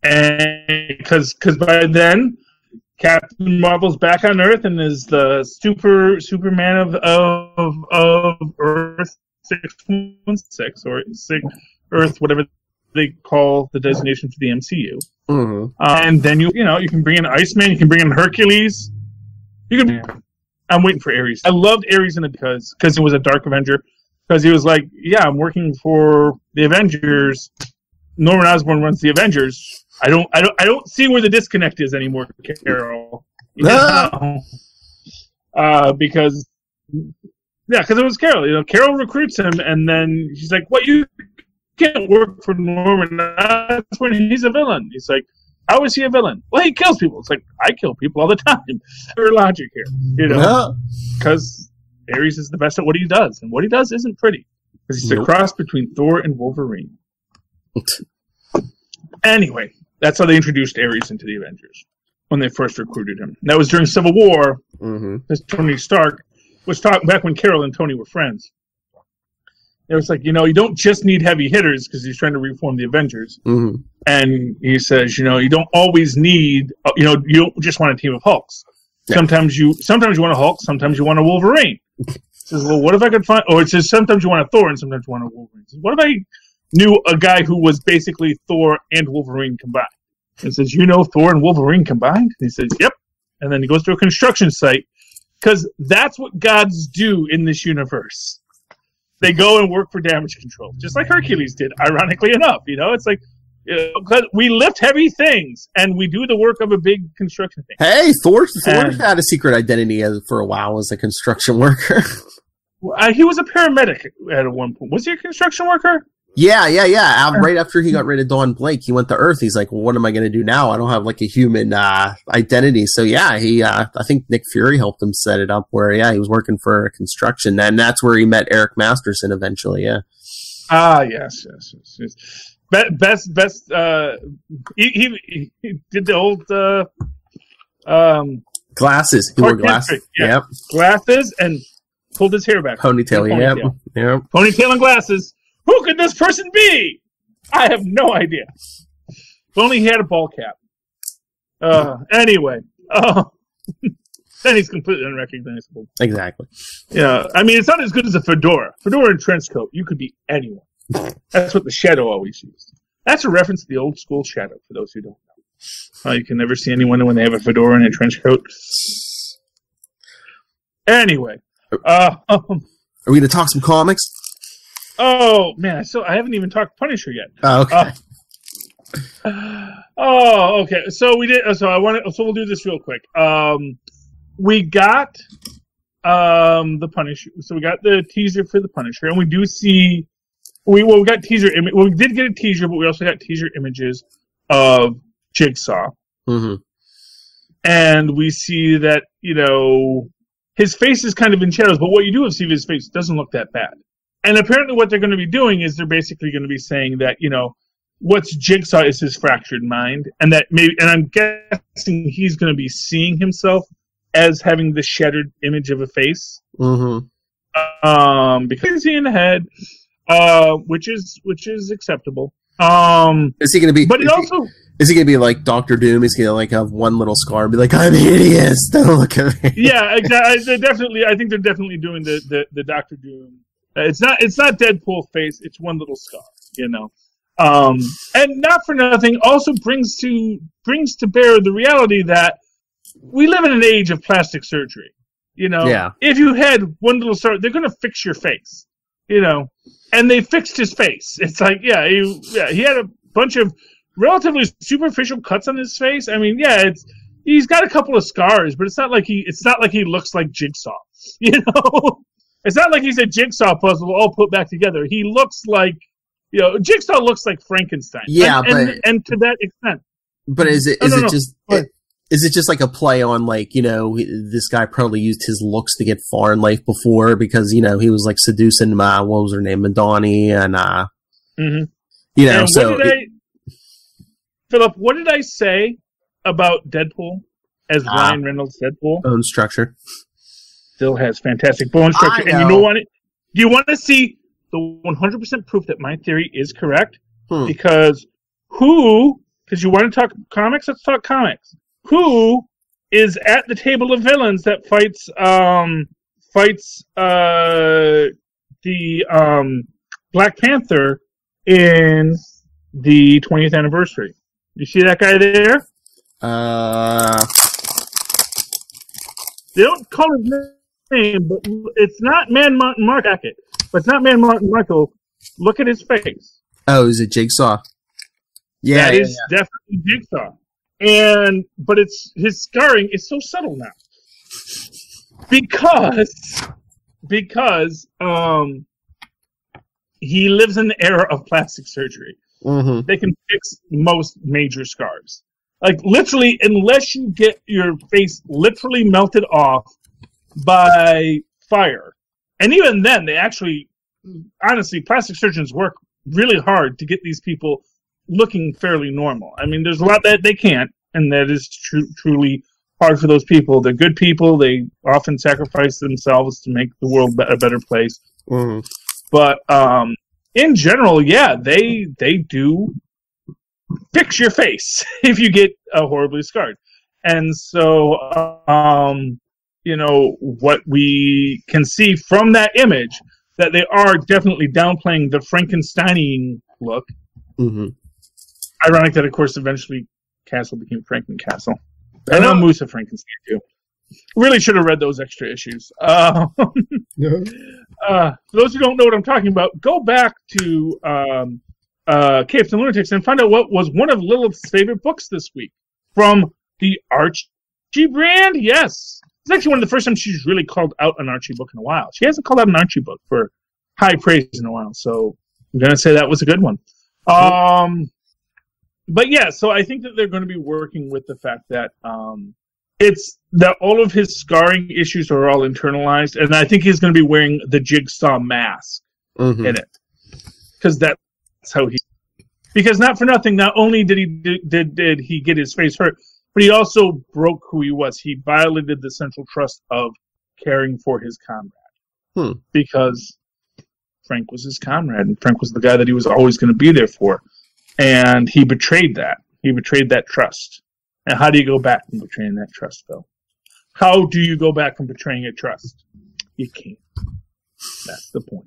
and because by then Captain Marvel's back on Earth and is the Superman of Earth 616 or Earth, whatever they call the designation for the MCU. Mm-hmm. And then you can bring in Iceman, you can bring in Hercules. I'm waiting for Ares. I loved Ares because he was a Dark Avenger. Because he was like, yeah, I'm working for the Avengers. Norman Osborn runs the Avengers. I don't see where the disconnect is anymore, Carol. No. Because it was Carol. You know, Carol recruits him, and then she's like, "What, you can't work for Norman? That's when he's a villain." He's like, "How is he a villain?" "Well, he kills people." It's like, I kill people all the time. There's logic here, you know, because Ares is the best at what he does, and what he does isn't pretty. Because he's a cross between Thor and Wolverine. Anyway, that's how they introduced Ares into the Avengers when they first recruited him. And that was during Civil War. As Tony Stark was talking back when Carol and Tony were friends. It was like, you know, you don't just need heavy hitters, because he's trying to reform the Avengers. And he says, you know, you don't always need, you know, you don't just want a team of Hulks. Sometimes you want a Hulk, sometimes you want a Wolverine. He says, well, what if I could find, or it says sometimes you want a Thor and sometimes you want a Wolverine. He says, what if I knew a guy who was basically Thor and Wolverine combined? And says, you know, Thor and Wolverine combined? And he says, yep. And then he goes to a construction site, because that's what gods do in this universe. They go and work for damage control, just like Hercules did, ironically enough. You know, it's like, you know, we lift heavy things, and we do the work of a big construction thing. Hey, Thor had a secret identity for a while as a construction worker. He was a paramedic at one point. Was he a construction worker? Yeah. Right after he got rid of Dawn Blake, he went to Earth. He's like, well, what am I going to do now? I don't have, like, a human identity. So, yeah, he I think Nick Fury helped him set it up where, yeah, he was working for construction. And that's where he met Eric Masterson eventually, yeah. Yes. Best. He did the old glasses. He wore glasses. Yep. Glasses and pulled his hair back. Ponytail. Yep. Ponytail and glasses. Who could this person be? I have no idea. If only he had a ball cap. Anyway. Then he's completely unrecognizable. Exactly. Yeah. I mean, it's not as good as a fedora. Fedora and trench coat. You could be anyone. That's what the Shadow always used. That's a reference to the old school Shadow, for those who don't know. You can never see anyone when they have a fedora and a trench coat. Anyway. Are we going to talk some comics? Oh, man, I haven't even talked Punisher yet. Oh, okay. Okay. So we did. So we'll do this real quick. We got the Punisher. So we got the teaser for the Punisher, and we do see. We got teaser. We did get a teaser, but we also got teaser images of Jigsaw, and we see that, you know, his face is kind of in shadows. But what you do is see his face doesn't look that bad. And apparently what they're going to be doing is they're basically going to be saying that, you know, what's Jigsaw is his fractured mind, and that maybe, and I'm guessing he's going to be seeing himself as having the shattered image of a face, because he's in the head, which is acceptable. Is he going to be? But is he going to be like Doctor Doom? Is he going to, like, have one little scar and be like, I'm hideous? Don't look at me. Yeah, definitely. I think they're definitely doing the Doctor Doom. It's not Deadpool face. It's one little scar, you know, and not for nothing. Also brings to bear the reality that we live in an age of plastic surgery. You know, if you had one little scar, they're going to fix your face. You know, and they fixed his face. It's like, he had a bunch of relatively superficial cuts on his face. I mean, he's got a couple of scars, but it's not like he looks like Jigsaw. You know. It's not like he's a jigsaw puzzle all put back together. He looks like, you know, Jigsaw looks like Frankenstein. Yeah, and to that extent. But is it just like a play on, like, you know, this guy probably used his looks to get far in life before, because, you know, he was, like, seducing my, what was her name, Madani, and you know, and so. Philip, what did I say about Deadpool as Ryan Reynolds' Deadpool? Bone structure. Still has fantastic bone structure, and you know what? Do you want to see the 100% proof that my theory is correct? Because you want to talk comics, let's talk comics. Who is at the table of villains that fights the Black Panther in the 20th anniversary? You see that guy there? They don't call his name. But it's not Man Martin Marco. Look at his face. Oh, is it Jigsaw? That is definitely Jigsaw. And but it's his scarring is so subtle now. Because he lives in the era of plastic surgery. Mm-hmm. They can fix most major scars. Like, literally, unless you get your face literally melted off by fire. And even then, they actually, honestly, plastic surgeons work really hard to get these people looking fairly normal. I mean, there's a lot that they can't, and that is truly hard for those people. They're good people. They often sacrifice themselves to make the world a better place. Mm-hmm. But in general, yeah, they do fix your face if you get horribly scarred. And so, what we can see from that image, that they are definitely downplaying the Frankenstein-y look. Mm-hmm. Ironic that, of course, eventually Castle became Frankencastle. I know Moose of Frankenstein, too. Really should have read those extra issues. For those who don't know what I'm talking about, go back to Capes and Lunatics and find out what was one of Lilith's favorite books this week from the Archie brand. Yes. It's actually one of the first times she's really called out an Archie book in a while. She hasn't called out an Archie book for high praise in a while, so I'm going to say that was a good one. But yeah, so I think that they're going to be working with the fact that it's that all of his scarring issues are all internalized, and I think he's going to be wearing the Jigsaw mask in it, because that's how he. Because not for nothing, not only did he did he get his face hurt, but he also broke who he was. He violated the central trust of caring for his comrade, because Frank was his comrade, and Frank was the guy that he was always going to be there for, and he betrayed that. He betrayed that trust. And how do you go back from betraying that trust, Phil? How do you go back from betraying a trust? You can't. That's the point.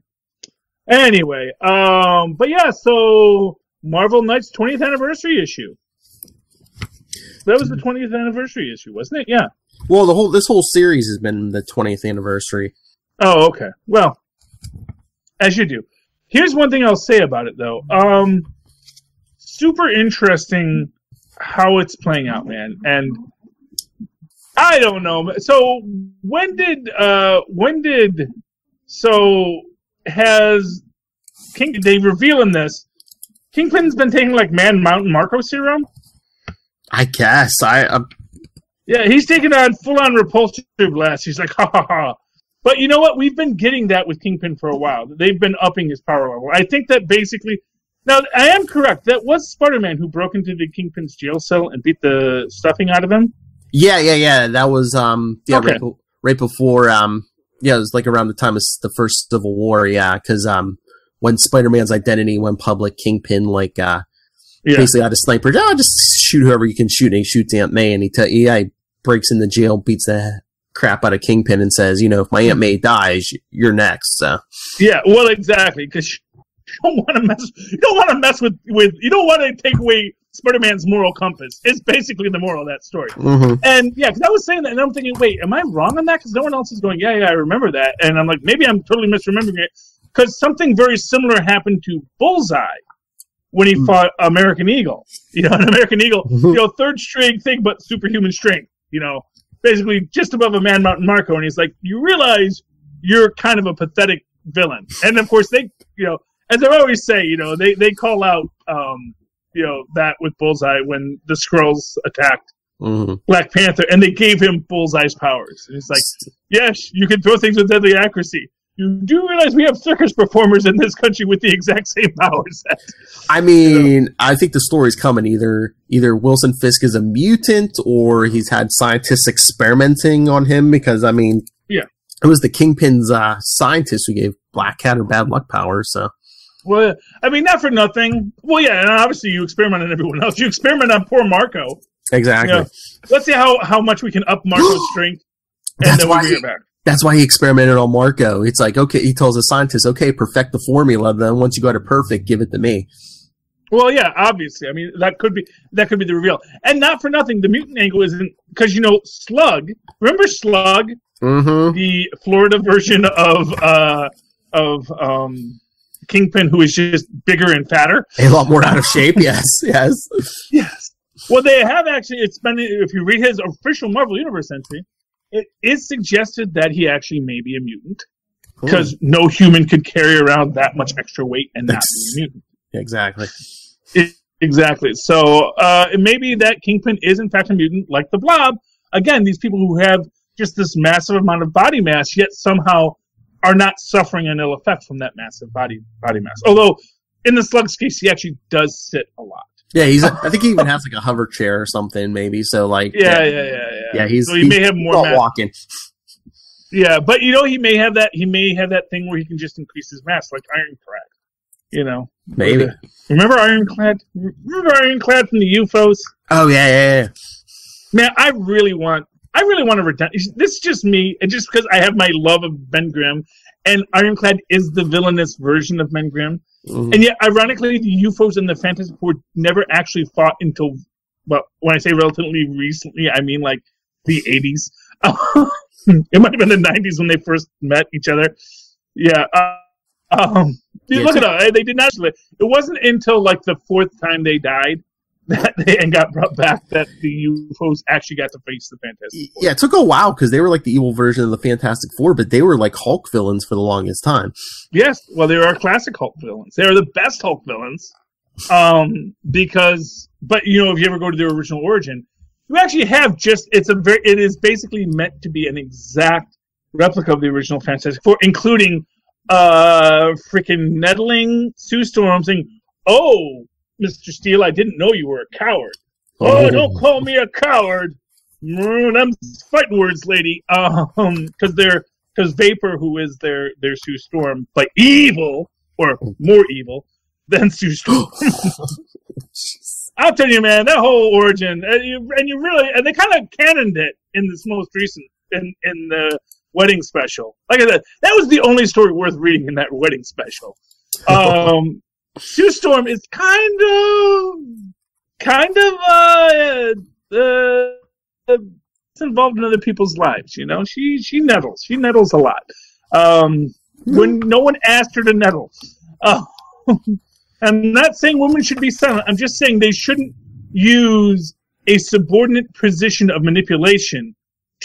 Anyway, but yeah, so Marvel Knights 20th anniversary issue. That was the 20th anniversary issue, wasn't it? Yeah. Well, this whole series has been the 20th anniversary. Oh, okay. Well, as you do. Here's one thing I'll say about it, though. Super interesting how it's playing out, man, and I don't know. So has King? They reveal in this Kingpin's been taking like Man Mountain Marco serum. I guess yeah, he's taking on full-on repulsor blast. He's like, ha ha ha. But you know what? We've been getting that with Kingpin for a while. They've been upping his power level. I think that basically. Now, I am correct. That was Spider-Man who broke into the Kingpin's jail cell and beat the stuffing out of him? Yeah. That was okay. right before, it was like around the time of the first Civil War, yeah, because when Spider-Man's identity went public, Kingpin, basically had a sniper. Oh, just shoot whoever you can shoot, and he shoots Aunt May, and he breaks into jail, beats the crap out of Kingpin, and says, if my Aunt May dies, you're next, so. Yeah, well, exactly, because... You don't want to mess with. You don't want to take away Spider-Man's moral compass. It's basically the moral of that story. Mm-hmm. And yeah, because I was saying that, and I'm thinking, wait, am I wrong on that? Because no one else is going. Yeah, I remember that. And I'm like, maybe I'm totally misremembering it. Because something very similar happened to Bullseye when he fought American Eagle. An American Eagle, third string thing, but superhuman strength. Basically just above a Man Mountain Marco, and he's like, you realize you're kind of a pathetic villain. And of course they, as I always say, they call out, that with Bullseye when the Skrulls attacked Black Panther, and they gave him Bullseye's powers. And it's like, yes, you can throw things with deadly accuracy. You do realize we have circus performers in this country with the exact same powers. I think the story's coming. Either Wilson Fisk is a mutant, or he's had scientists experimenting on him, because, it was the Kingpin's scientist who gave Black Cat her bad luck powers, so... Well, not for nothing. Well, yeah, and obviously you experiment on everyone else. You experiment on poor Marco. Exactly. Let's see how much we can up Marco's strength, and then we'll get back. That's why he experimented on Marco. It's like, okay, he tells the scientist, okay, perfect the formula, then once you go to perfect, give it to me. Well, yeah, obviously. That could be the reveal. And not for nothing, the mutant angle isn't... Because, Slug... Remember Slug? Mm-hmm. The Florida version of... Kingpin, who is just bigger and fatter. A lot more out of shape, yes. Well, they have actually, it's been, if you read his official Marvel Universe entry, it is suggested that he actually may be a mutant. Because no human could carry around that much extra weight and not be a mutant. Exactly. So maybe that Kingpin is, in fact, a mutant like the Blob. Again, these people who have just this massive amount of body mass, yet somehow are not suffering an ill effect from that massive body mass. Although, in the Slug's case, he actually does sit a lot. Yeah, he's. I think he even has like a hover chair or something, maybe. So like. Yeah. So he may have more mass. Walking. Yeah, but you know he may have that thing where he can just increase his mass, like Ironclad. You know, maybe remember Ironclad? Remember Ironclad from the UFOs? Oh yeah. Man, I really want to redemption. This is just me, and just because I have my love of Ben Grimm, and Ironclad is the villainous version of Ben Grimm, and yet ironically the UFOs and the Fantastic Four never actually fought until, well, when I say relatively recently, I mean like the 80s. It might have been the 90s when they first met each other. Yeah. Look at that. They did not. It wasn't until like the fourth time they died that they and got brought back that the UFOs actually got to face the Fantastic Four. Yeah, it took a while because they were like the evil version of the Fantastic Four, but they were like Hulk villains for the longest time. Yes. Well, they were our classic Hulk villains. They were the best Hulk villains because you know, if you ever go to their original origin, you actually have it is basically meant to be an exact replica of the original Fantastic Four, including freaking nettling Sue Storm saying, "Oh, Mr. Steele, I didn't know you were a coward. Oh, don't call me a coward. I'm fighting words, lady." Because Vapor, who is their Sue Storm, but evil or more evil than Sue Storm. I'll tell you, man, that whole origin, and they kind of canoned it in this most recent, in the wedding special. Like I said, that was the only story worth reading in that wedding special. Sue Storm is kind of involved in other people's lives, you know? She nettles. She nettles a lot. When no one asked her to nettle. I'm not saying women should be silent. I'm just saying they shouldn't use a subordinate position of manipulation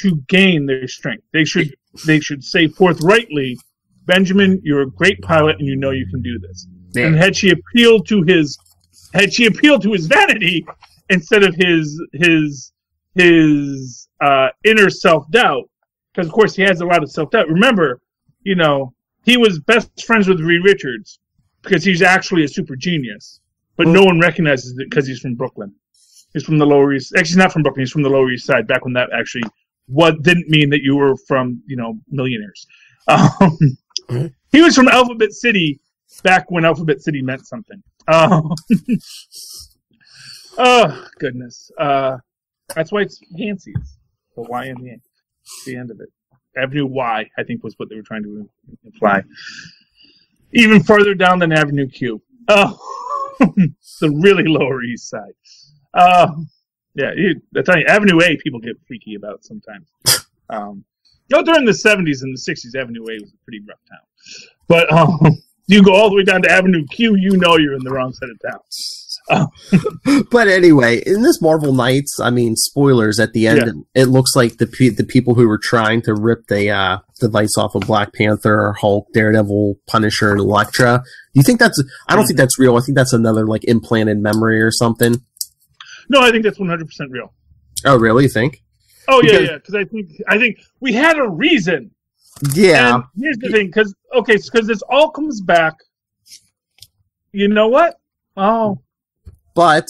to gain their strength. They should say forthrightly, "Benjamin, you're a great pilot, and you know you can do this." Yeah. And had she appealed to his vanity instead of his inner self-doubt, because of course he has a lot of self-doubt. Remember, you know, he was best friends with Reed Richards, because he's actually a super genius, but no one recognizes it because he's from Brooklyn. He's from the Lower East. Actually, he's not from Brooklyn. He's from the Lower East Side. Back when that actually didn't mean that you were from, you know, millionaires. He was from Alphabet City back when Alphabet City meant something. Oh goodness! That's why it's Yancey's. The Y and the A. The end of it. Avenue Y, I think, was what they were trying to imply. Even further down than Avenue Q. The really Lower East Side. I tell you, Avenue A people get freaky about sometimes. During the 70s and the 60s, Avenue A was a pretty rough town. But you go all the way down to Avenue Q, you know you're in the wrong side of town. But anyway, in this Marvel Knights, I mean, spoilers at the end, It looks like the people who were trying to rip the device off of Black Panther, Hulk, Daredevil, Punisher, and Elektra. Do you think that's? I don't think that's real. I think that's another like implanted memory or something. No, I think that's 100% real. Oh, really? You think? Oh yeah, because I think we had a reason. Yeah. And here's the thing, because this all comes back. You know what? Oh. But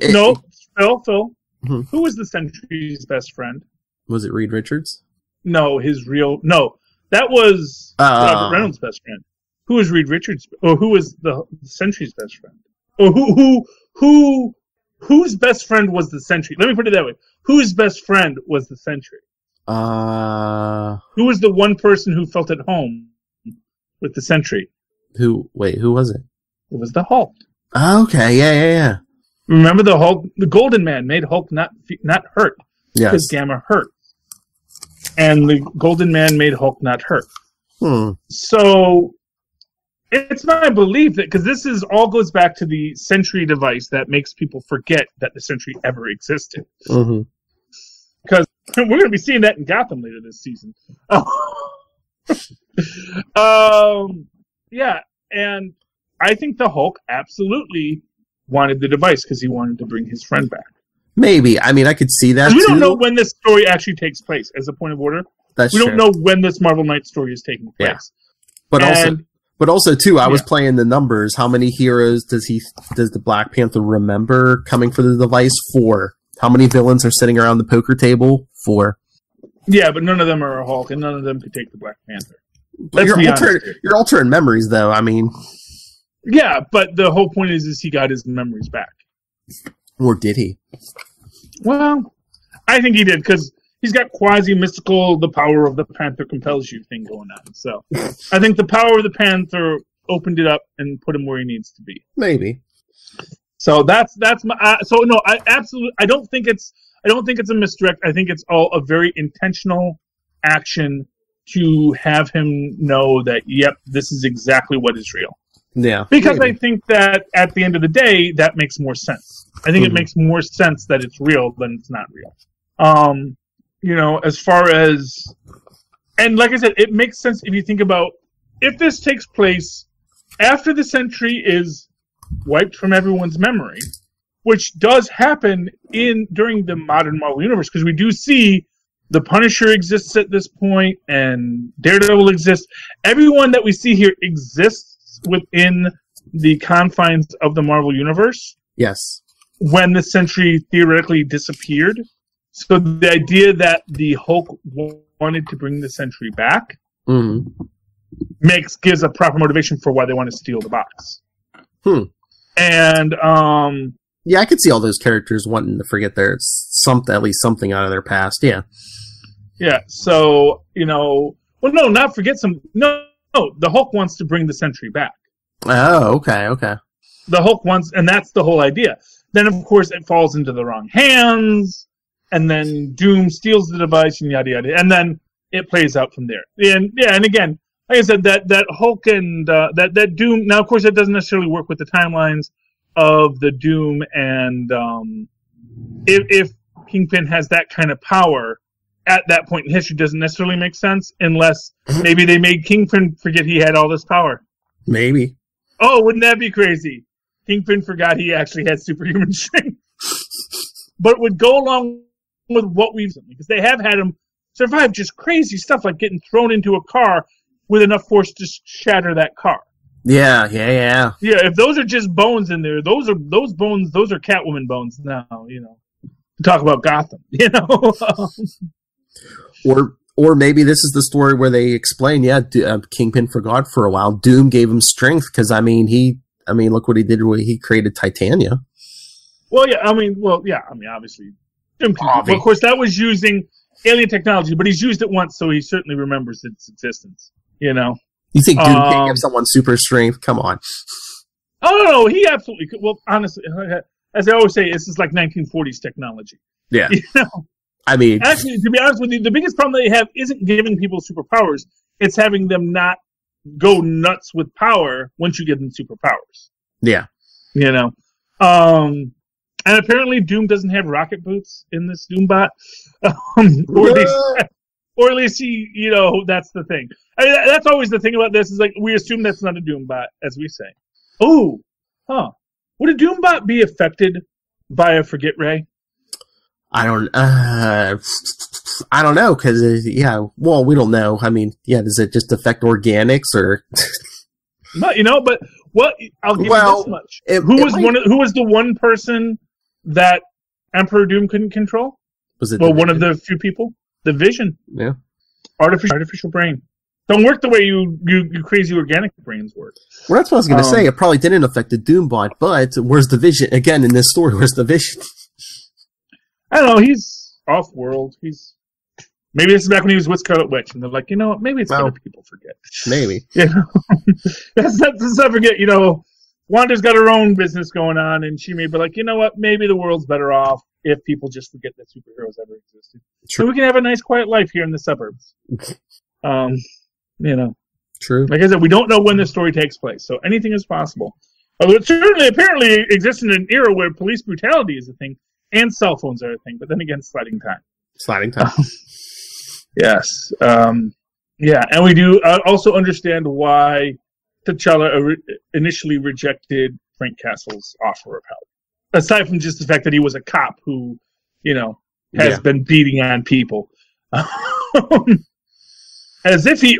Phil. Mm-hmm. Who was the Sentry's best friend? Was it Reed Richards? No, that was Robert Reynolds' best friend. Who was Reed Richards? Or who was the Sentry's best friend? Or whose best friend was the Sentry? Let me put it that way. Whose best friend was the Sentry? Who was the one person who felt at home with the Sentry? Who was it? It was the Hulk. Okay, yeah. Remember the Hulk, the Golden Man made Hulk not hurt. Yes. Because Gamma hurt. And the Golden Man made Hulk not hurt. So It's my belief that, because this is all goes back to the Sentry device that makes people forget that the Sentry ever existed. Mm-hmm. Because we're going to be seeing that in Gotham later this season. Yeah, and I think the Hulk absolutely wanted the device because he wanted to bring his friend back. Maybe. I mean, I could see that, we don't know when this story actually takes place, as a point of order. That's true. We don't know when this Marvel Knight story is taking place. Yeah. But also, I was playing the numbers. How many heroes does the Black Panther remember coming for the device? 4. How many villains are sitting around the poker table? 4. Yeah, but none of them are a Hulk, and none of them could take the Black Panther. Your alternate memories, though. I mean, yeah, but the whole point is he got his memories back. Or did he? Well, I think he did, because he's got quasi-mystical, the power of the Panther compels you thing going on. So I think the power of the Panther opened it up and put him where he needs to be. Maybe. So that's my. I don't think it's a misdirect. I think it's all a very intentional action to have him know that, yep, this is exactly what is real. Yeah. Because maybe. I think that at the end of the day, that makes more sense. I think it makes more sense that it's real than it's not real. As far as... And like I said, it makes sense if you think about, if this takes place after the Sentry is wiped from everyone's memory, which does happen during the modern Marvel Universe, because we do see the Punisher exists at this point, and Daredevil exists. Everyone that we see here exists within the confines of the Marvel Universe. Yes. When the Sentry theoretically disappeared. So the idea that the Hulk wanted to bring the Sentry back gives a proper motivation for why they want to steal the box. And... yeah, I could see all those characters wanting to forget their at least something out of their past. Yeah. Yeah. So, the Hulk wants to bring the Sentry back. Oh, okay. The Hulk wants, and that's the whole idea. Then, of course, it falls into the wrong hands, and then Doom steals the device, and yada yada, and then it plays out from there. And yeah, and again, like I said, that Hulk and that Doom. Now, of course, that doesn't necessarily work with the timelines of the Doom, and if Kingpin has that kind of power at that point in history, doesn't necessarily make sense, unless maybe they made Kingpin forget he had all this power. Maybe. Oh, wouldn't that be crazy? Kingpin forgot he actually had superhuman strength. But it would go along with what we've done, because they have had him survive just crazy stuff, like getting thrown into a car with enough force to shatter that car. Yeah. If those are just bones in there, those are Catwoman bones now. Talk about Gotham. Or maybe this is the story where they explain, Kingpin forgot for a while. Doom gave him strength because look what he did when he created Titania. Obviously, Doom. But of course, that was using alien technology, but he's used it once, so he certainly remembers its existence. You think Doom can't give someone super strength? Come on. Oh, no, he absolutely could. Well, honestly, as I always say, this is like 1940s technology. Yeah. Actually, to be honest with you, the biggest problem they have isn't giving people superpowers. It's having them not go nuts with power once you give them superpowers. Yeah. And apparently Doom doesn't have rocket boots in this Doombot. Or at least he, that's the thing. I mean, that's always the thing about this, is like, we assume that's not a Doombot, as we say. Oh, huh. Would a Doombot be affected by a Forget Ray? I don't know, because, we don't know. I mean, does it just affect organics, or? No, but what? I'll give you this much. Who was the one person that Emperor Doom couldn't control? Was it one of the few people? The Vision. Yeah. Artificial brain. Don't work the way you crazy organic brains work. Well, that's what I was going to say. It probably didn't affect the Doombot, but where's the Vision? Again, in this story, where's the Vision? I don't know. He's off-world. Maybe this is back when he was with Scarlet Witch, and they're like, maybe it's better people forget. Maybe. Let's not forget, Wanda's got her own business going on, and she may be like, maybe the world's better off if people just forget that superheroes ever existed. True. So we can have a nice, quiet life here in the suburbs. True. Like I said, we don't know when this story takes place, so anything is possible. Although it certainly apparently exists in an era where police brutality is a thing and cell phones are a thing, but then again, sliding time. Sliding time. Yes. Yeah, and we do also understand why T'Challa initially rejected Frank Castle's offer of help. Aside from just the fact that he was a cop who, you know, has been beating on people. Almost as if he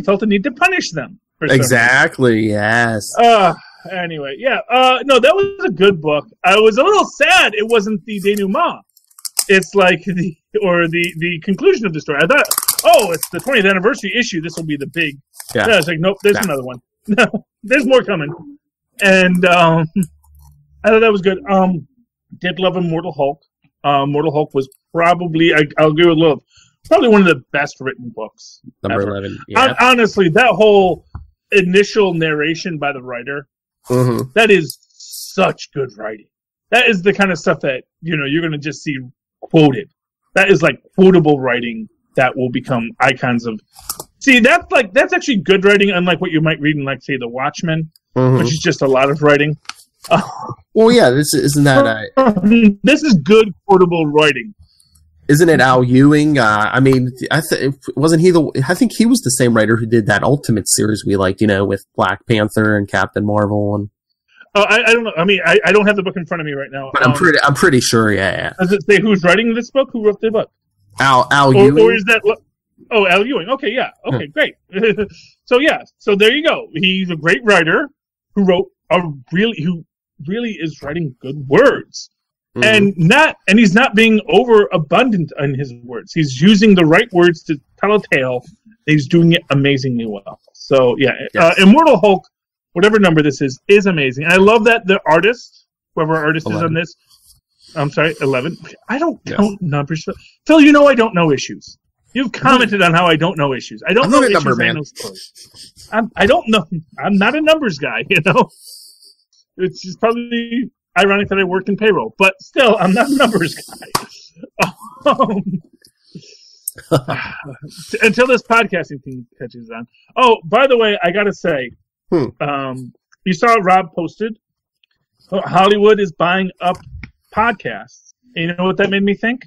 felt the need to punish them. Exactly, yes. Anyway, yeah. No, that was a good book. I was a little sad it wasn't the denouement. It's like the conclusion of the story. I thought, oh, it's the 20th anniversary issue. This will be the big. Yeah. No, it's like, nope, there's another one. No, there's more coming. And I thought that was good. Did love Immortal Hulk. Immortal Hulk was probably, I'll agree with Love, probably one of the best written books. Number ever. 11. Yeah. Honestly, that whole initial narration by the writer, that is such good writing. That is the kind of stuff that, you know, you're going to just see quoted. That is like quotable writing that will become icons of... See, that's actually good writing, unlike what you might read in, like, say, The Watchmen, which is just a lot of writing. Well, yeah, this isn't that... This is good quotable writing. Isn't it Al Ewing? I mean, wasn't he the... I think he was the same writer who did that Ultimate series we liked, you know, with Black Panther and Captain Marvel and... Oh, I don't know. I mean, I don't have the book in front of me right now. But I'm pretty sure, yeah. Does it say who's writing this book? Who wrote the book? Al Ewing. Or is that... Oh, Al Ewing. Okay, yeah. Okay, great. So, yeah. So, there you go. He's a great writer who wrote who really is writing good words. And he's not being over abundant in his words. He's using the right words to tell a tale. He's doing it amazingly well. So, yeah. Yes. Immortal Hulk, whatever number this is amazing. And I love that the artist, whoever our artist 11. Is on this, I'm sorry, 11. I don't count numbers. Phil, you know I don't know issues. You've commented on how I don't know issues. I don't know issues. Number, man. I know stories. I don't know. I'm not a numbers guy, you know. It's just probably ironic that I worked in payroll, but still, I'm not a numbers guy. Until this podcasting thing catches on. Oh, by the way, I gotta say, you saw Rob posted Hollywood is buying up podcasts. And you know what that made me think?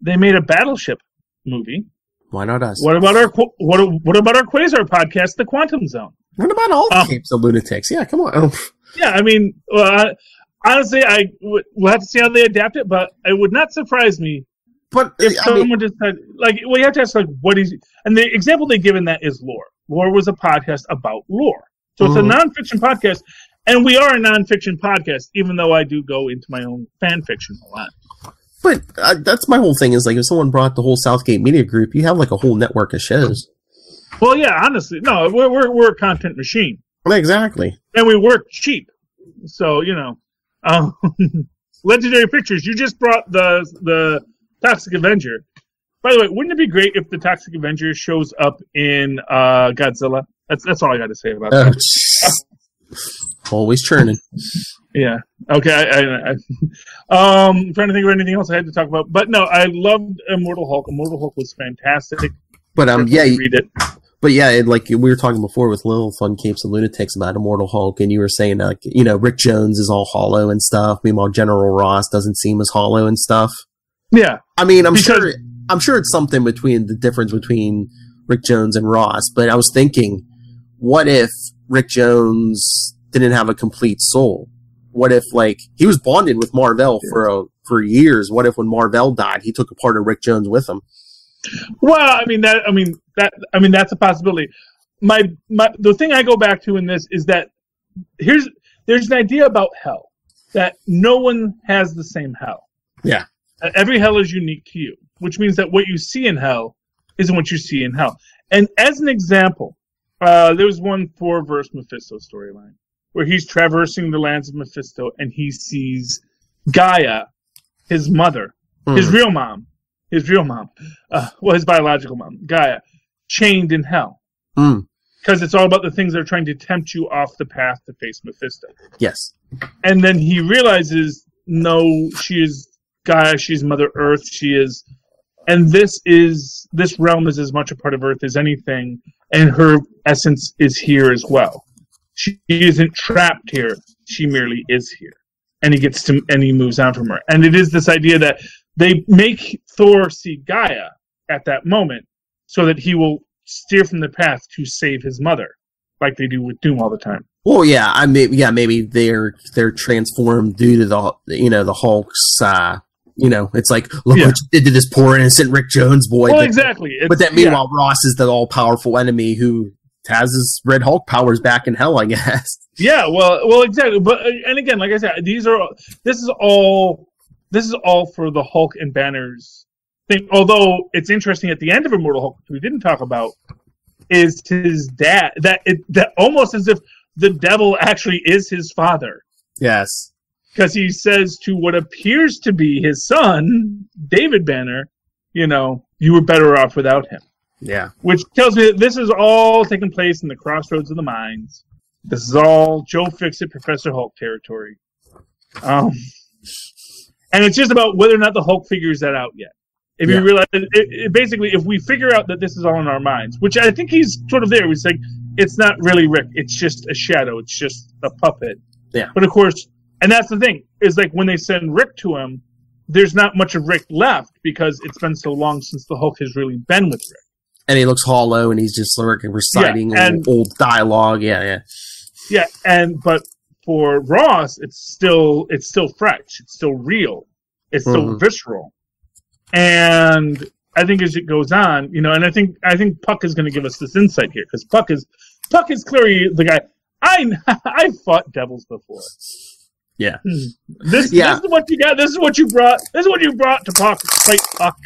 They made a Battleship movie. Why not us? What about our what about our Quasar podcast, The Quantum Zone? What about all the types of lunatics? Yeah, come on. Yeah, I mean, honestly, we'll have to see how they adapt it, but it would not surprise me. But if someone decided, like, well, you have to ask, like, what is? And the example they give in that is Lore. Lore was a podcast about lore, so it's a nonfiction podcast, and we are a nonfiction podcast, even though I do go into my own fan fiction a lot. But that's my whole thing is, like, if someone brought the whole Southgate Media Group, you have, like, a whole network of shows. Well, yeah, honestly. No, we're a content machine. Exactly. And we work cheap. So, you know. Legendary Pictures, you just brought the Toxic Avenger. By the way, wouldn't it be great if the Toxic Avenger shows up in Godzilla? That's all I got to say about that. Always churning. Yeah. Okay. I'm trying to think of anything else I had to talk about, but no, I loved Immortal Hulk. Immortal Hulk was fantastic. But read it. But yeah, like we were talking before with Little Fun Capes and Lunatics about Immortal Hulk, and you were saying like you know Rick Jones is all hollow and stuff. Meanwhile, General Ross doesn't seem as hollow and stuff. Yeah. I mean, I'm sure it's something between the difference between Rick Jones and Ross. But I was thinking, what if Rick Jones didn't have a complete soul? What if, like, he was bonded with Marvell for years? What if when Marvell died, he took a part of Rick Jones with him? Well, that's a possibility. The thing I go back to in this is that there's an idea about hell that no one has the same hell. Yeah, every hell is unique to you, which means that what you see in hell isn't what you see in hell. And as an example, there was one 4-verse Mephisto storyline where he's traversing the lands of Mephisto and he sees Gaia, his mother, his real mom, his biological mom, Gaia, chained in hell. Because it's all about the things that are trying to tempt you off the path to face Mephisto. Yes. And then he realizes, no, she is Gaia, she's Mother Earth, she is And this realm is as much a part of Earth as anything, and her essence is here as well. She isn't trapped here; she merely is here. And he gets to, and he moves on from her. And it is this idea that they make Thor see Gaia at that moment, so that he will steer from the path to save his mother, like they do with Doom all the time. Well, yeah, I mean, yeah, maybe they're transformed due to the Hulk's. It's like, look what you did to this poor innocent Rick Jones boy. Well, exactly. But that meanwhile, Ross is the all-powerful enemy who has his Red Hulk powers back in hell, I guess. Yeah, well, exactly. But and again, like I said, this is all for the Hulk and Banner's thing. Although it's interesting at the end of Immortal Hulk, which we didn't talk about, is his dad. That almost as if the devil actually is his father. Yes. Because he says to what appears to be his son, David Banner, you were better off without him. Yeah. Which tells me that this is all taking place in the crossroads of the minds. This is all Joe Fix-It, Professor Hulk territory. And it's just about whether or not the Hulk figures that out yet. If you realize, basically, if we figure out that this is all in our minds, which I think he's sort of there. He's like, it's not really Rick. It's just a shadow. It's just a puppet. Yeah. But of course... And that's the thing, is like when they send Rick to him, there's not much of Rick left because it's been so long since the Hulk has really been with Rick. And he looks hollow and he's just reciting old dialogue. Yeah. Yeah, but for Ross, it's still fresh. It's still real. It's still visceral. And I think as it goes on, and I think Puck is going to give us this insight here because Puck is clearly the guy. I fought devils before. Yeah. This is what you got. This is what you brought. This is what you brought to fight Puck.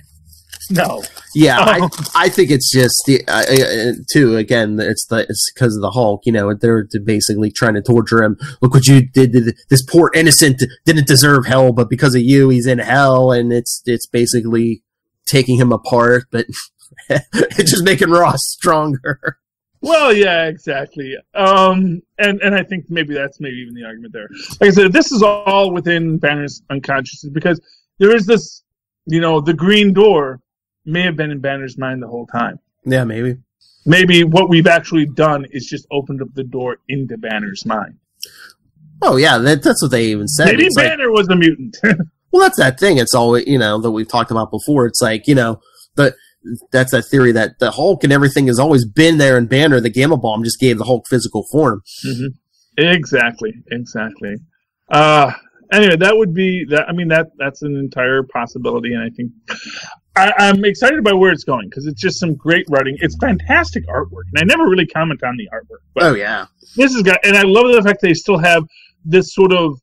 No. Yeah, I think it's just it's because of the Hulk. They're basically trying to torture him. Look what you did to this poor innocent. Didn't deserve hell, but because of you, he's in hell, and it's basically taking him apart, but it's just making Ross stronger. Well, yeah, exactly. And I think maybe that's even the argument there. Like I said, this is all within Banner's unconsciousness because there is this, the green door may have been in Banner's mind the whole time. Yeah, maybe. Maybe what we've actually done is just opened up the door into Banner's mind. Oh, yeah, that's what they even said. Maybe it's Banner was the mutant. Well, that's that thing. It's always, that we've talked about before. It's like, that's that theory that the Hulk and everything has always been there in Banner. The Gamma Bomb just gave the Hulk physical form. Mm-hmm. Exactly. Anyway, that would be that. I mean, that's an entire possibility, and I think I'm excited by where it's going because it's just some great writing. It's fantastic artwork, and I never really comment on the artwork. But oh yeah, this is and I love the fact they still have this sort of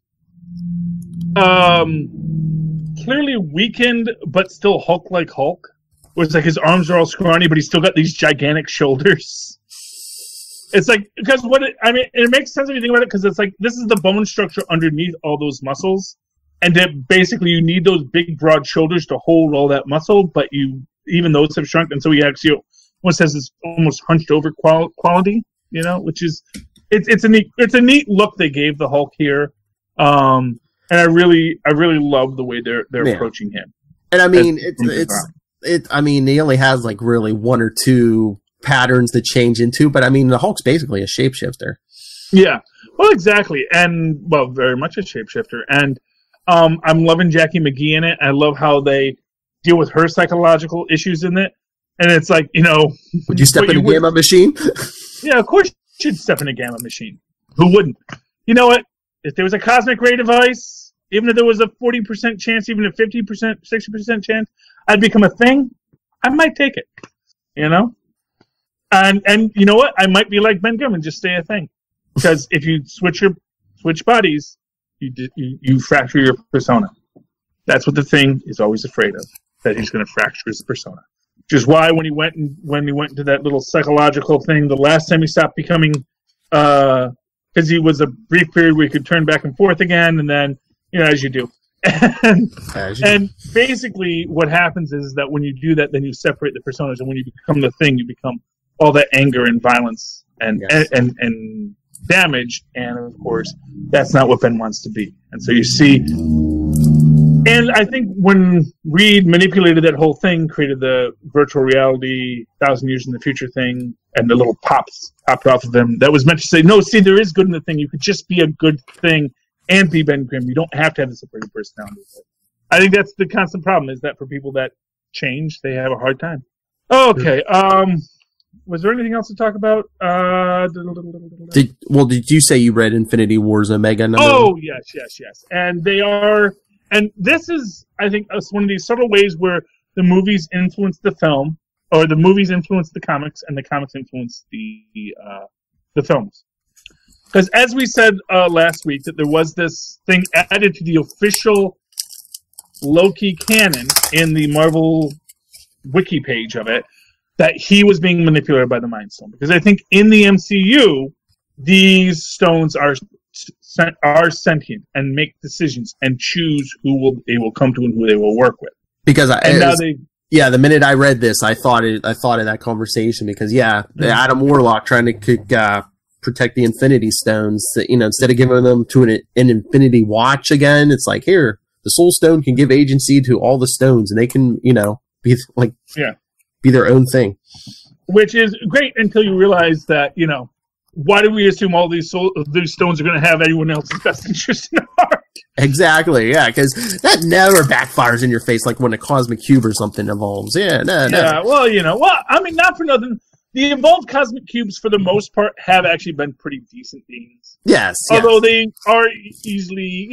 clearly weakened but still Hulk-like Hulk. It's like his arms are all scrawny, but he's still got these gigantic shoulders. It's like, because it makes sense if you think about it, because it's like, this is the bone structure underneath all those muscles, and that basically you need those big, broad shoulders to hold all that muscle, but even those have shrunk, and so he actually almost has this almost hunched over quality, which is, it's a neat look they gave the Hulk here, and I really love the way they're approaching him. And I mean, he only has like really one or two patterns to change into, but I mean, the Hulk's basically a shapeshifter. Yeah, well, exactly, and well, very much a shapeshifter. And I'm loving Jackie McGee in it. I love how they deal with her psychological issues in it. And it's like, would you step in a gamma machine? Yeah, of course you'd step in a gamma machine. Who wouldn't? You know what? If there was a cosmic ray device, even if there was a 40% chance, even a 50%, 60% chance, I'd become a thing. I might take it, and you know what? I might be like Ben Grimm and just stay a thing, because if you switch bodies, you fracture your persona. That's what the thing is always afraid of, that he's going to fracture his persona. Which is why when he went into that little psychological thing, the last time he stopped becoming, because he was a brief period where he could turn back and forth again, and then as you do. And basically what happens is that when you do that, then you separate the personas, and when you become the thing, you become all that anger and violence and damage, and of course that's not what Ben wants to be. And so you see And I think when Reed manipulated that whole thing, created the virtual reality 1,000 years in the future thing, and the little pops popped off of them, that was meant to say, no, see, there is good in the thing. You could just be a good thing and be Ben Grimm. You don't have to have a separated personality. I think that's the constant problem, is that for people that change, they have a hard time. Okay. Was there anything else to talk about? Did you say you read Infinity War's Omega number? Oh, yes. And they are... And this is, I think, one of these subtle ways where the movies influence the film, or the movies influence the comics, and the comics influence the films. Because as we said last week, that there was this thing added to the official Loki canon in the Marvel wiki page of it, that he was being manipulated by the Mind Stone. Because I think in the MCU, these stones are sentient and make decisions and choose who they will come to and who they will work with. The minute I read this, I thought of that conversation because Adam Warlock trying to protect the Infinity Stones. Instead of giving them to an Infinity Watch again, it's like, here, the Soul Stone can give agency to all the stones, and they can be their own thing, which is great until you realize that why do we assume all these stones are going to have anyone else's best interest in heart? Exactly, yeah, because that never backfires in your face, like when a cosmic cube or something evolves. Not for nothing, the evolved cosmic cubes, for the most part, have actually been pretty decent things. Yes. Although they are easily,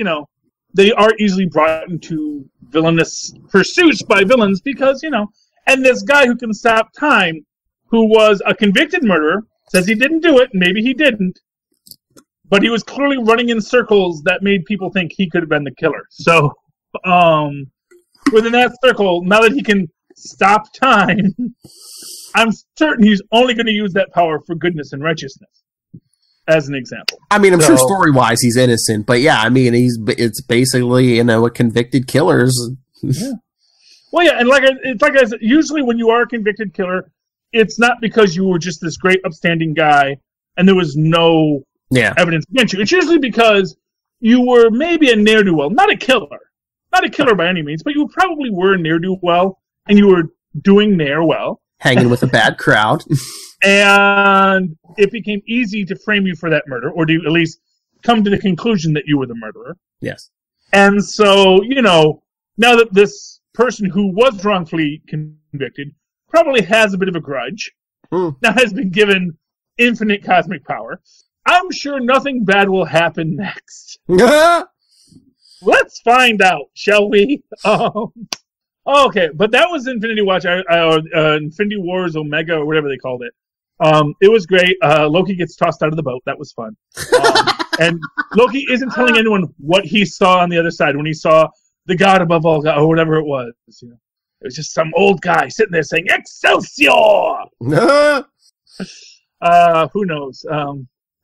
brought into villainous pursuits by villains because, and this guy who can stop time, who was a convicted murderer, says he didn't do it, maybe he didn't, but he was clearly running in circles that made people think he could have been the killer. So, within that circle, now that he can stop time, I'm certain he's only going to use that power for goodness and righteousness, as an example. I'm sure story-wise he's innocent, but it's basically, a convicted killer's... Yeah. Well, yeah, and like I said, usually when you are a convicted killer, it's not because you were just this great upstanding guy and there was no evidence against you. It's usually because you were maybe a ne'er-do-well, not a killer by any means, but you probably were a ne'er-do-well and you were doing ne'er-well. Hanging with a bad crowd. And it became easy to frame you for that murder, or to at least come to the conclusion that you were the murderer. Yes. And so, now that this person who was wrongfully convicted probably has a bit of a grudge, now has been given infinite cosmic power, I'm sure nothing bad will happen next. Let's find out, shall we? Okay, but that was Infinity Watch, Infinity Wars Omega, or whatever they called it. It was great. Loki gets tossed out of the boat. That was fun. And Loki isn't telling anyone what he saw on the other side when he saw the god above all god, or whatever it was. It was just some old guy sitting there saying, Excelsior! Who knows?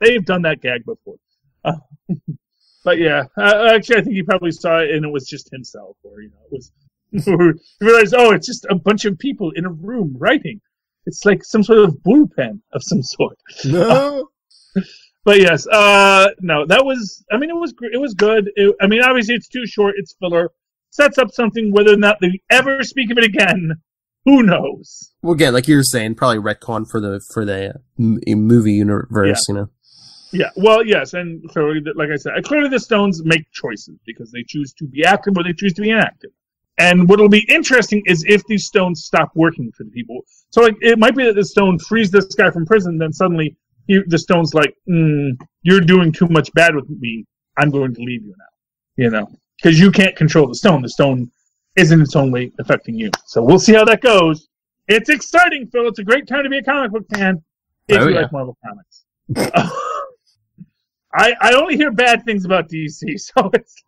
They've done that gag before. But yeah, actually, I think he probably saw it and it was just himself. Or, it was. He realized, it's just a bunch of people in a room writing. It's like some sort of bullpen of some sort. But yes, that was, it was good. Obviously, it's too short, it's filler. Sets up something, whether or not they ever speak of it again, who knows? Well, again, like you were saying, probably retcon for the movie universe, Yeah, well, yes, and clearly, like I said, clearly the Stones make choices because they choose to be active or they choose to be inactive. And what'll be interesting is if these Stones stop working for the people. So it might be that the Stone frees this guy from prison, then suddenly the Stone's like, you're doing too much bad with me, I'm going to leave you now, Because you can't control the stone. The stone is in its own way affecting you. So we'll see how that goes. It's exciting, Phil. It's a great time to be a comic book fan if you like Marvel Comics. I only hear bad things about DC, so it's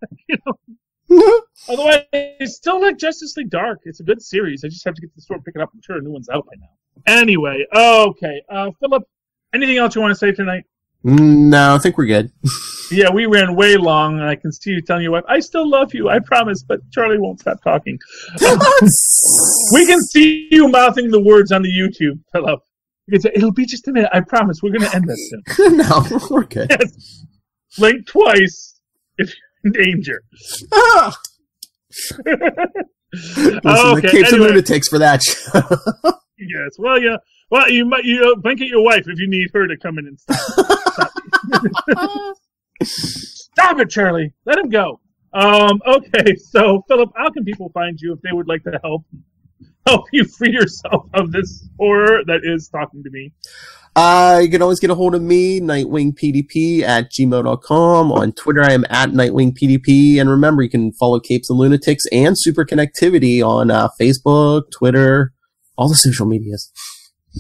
Although I still like Justice League Dark. It's a good series. I just have to get to the store and pick it up. I'm sure a new one's out by now. Anyway, okay. Philip, anything else you want to say tonight? No, I think we're good. Yeah, we ran way long, and I can see you telling your wife, I still love you, I promise, but Charlie won't stop talking. We can see you mouthing the words on the YouTube, Philip. You can say, it'll be just a minute, I promise, we're going to end this soon. No, we're good. Yes. Blink twice if you're in danger. Listen, okay. Keep some lunatics for that. Yes. Well, yeah. Well, you might blanket your wife if you need her to come in and stop. Stop it, Charlie. Let him go. Okay. So, Philip, how can people find you if they would like to help you free yourself of this horror that is talking to me? You can always get a hold of me, NightwingPDP@gmail.com. On Twitter, I am @NightwingPDP. And remember, you can follow Capes and Lunatics and Super Connectivity on Facebook, Twitter, all the social medias.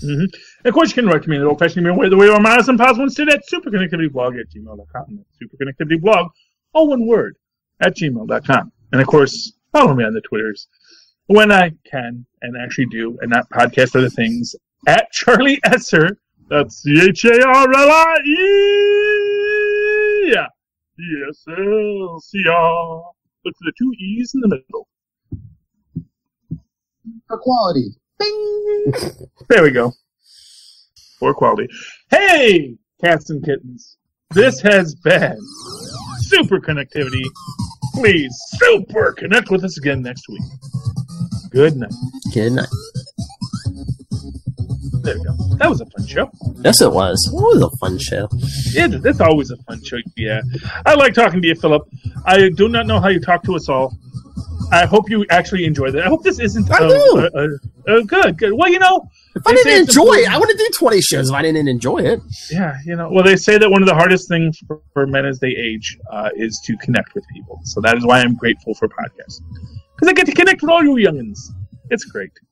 Mm-hmm. And of course, you can write to me in the old-fashioned email, the way or minus and plus ones to that superconnectivityblog@gmail.com. Superconnectivityblog, all one word, @gmail.com. And of course, follow me on the Twitters when I can and actually do, and not podcast other things, @CharlieEsser. That's CHARLIE. Yeah. ESLCR. Look for the two E's in the middle. For quality. Bing. There we go. For quality. Hey, cats and kittens. This has been Super Connectivity. Please super connect with us again next week. Good night. Good night. There we go. That was a fun show. Yes, it was. It was a fun show. Yeah, that's always a fun show. Yeah. I like talking to you, Philip. I do not know how you talk to us all. I hope you actually enjoy that. I hope this isn't... Good. Well, you know... If I didn't enjoy it, I wouldn't do 20 shows if I didn't enjoy it. Yeah, you know. Well, they say that one of the hardest things for men as they age is to connect with people. So that is why I'm grateful for podcasts. Because I get to connect with all you youngins. It's great.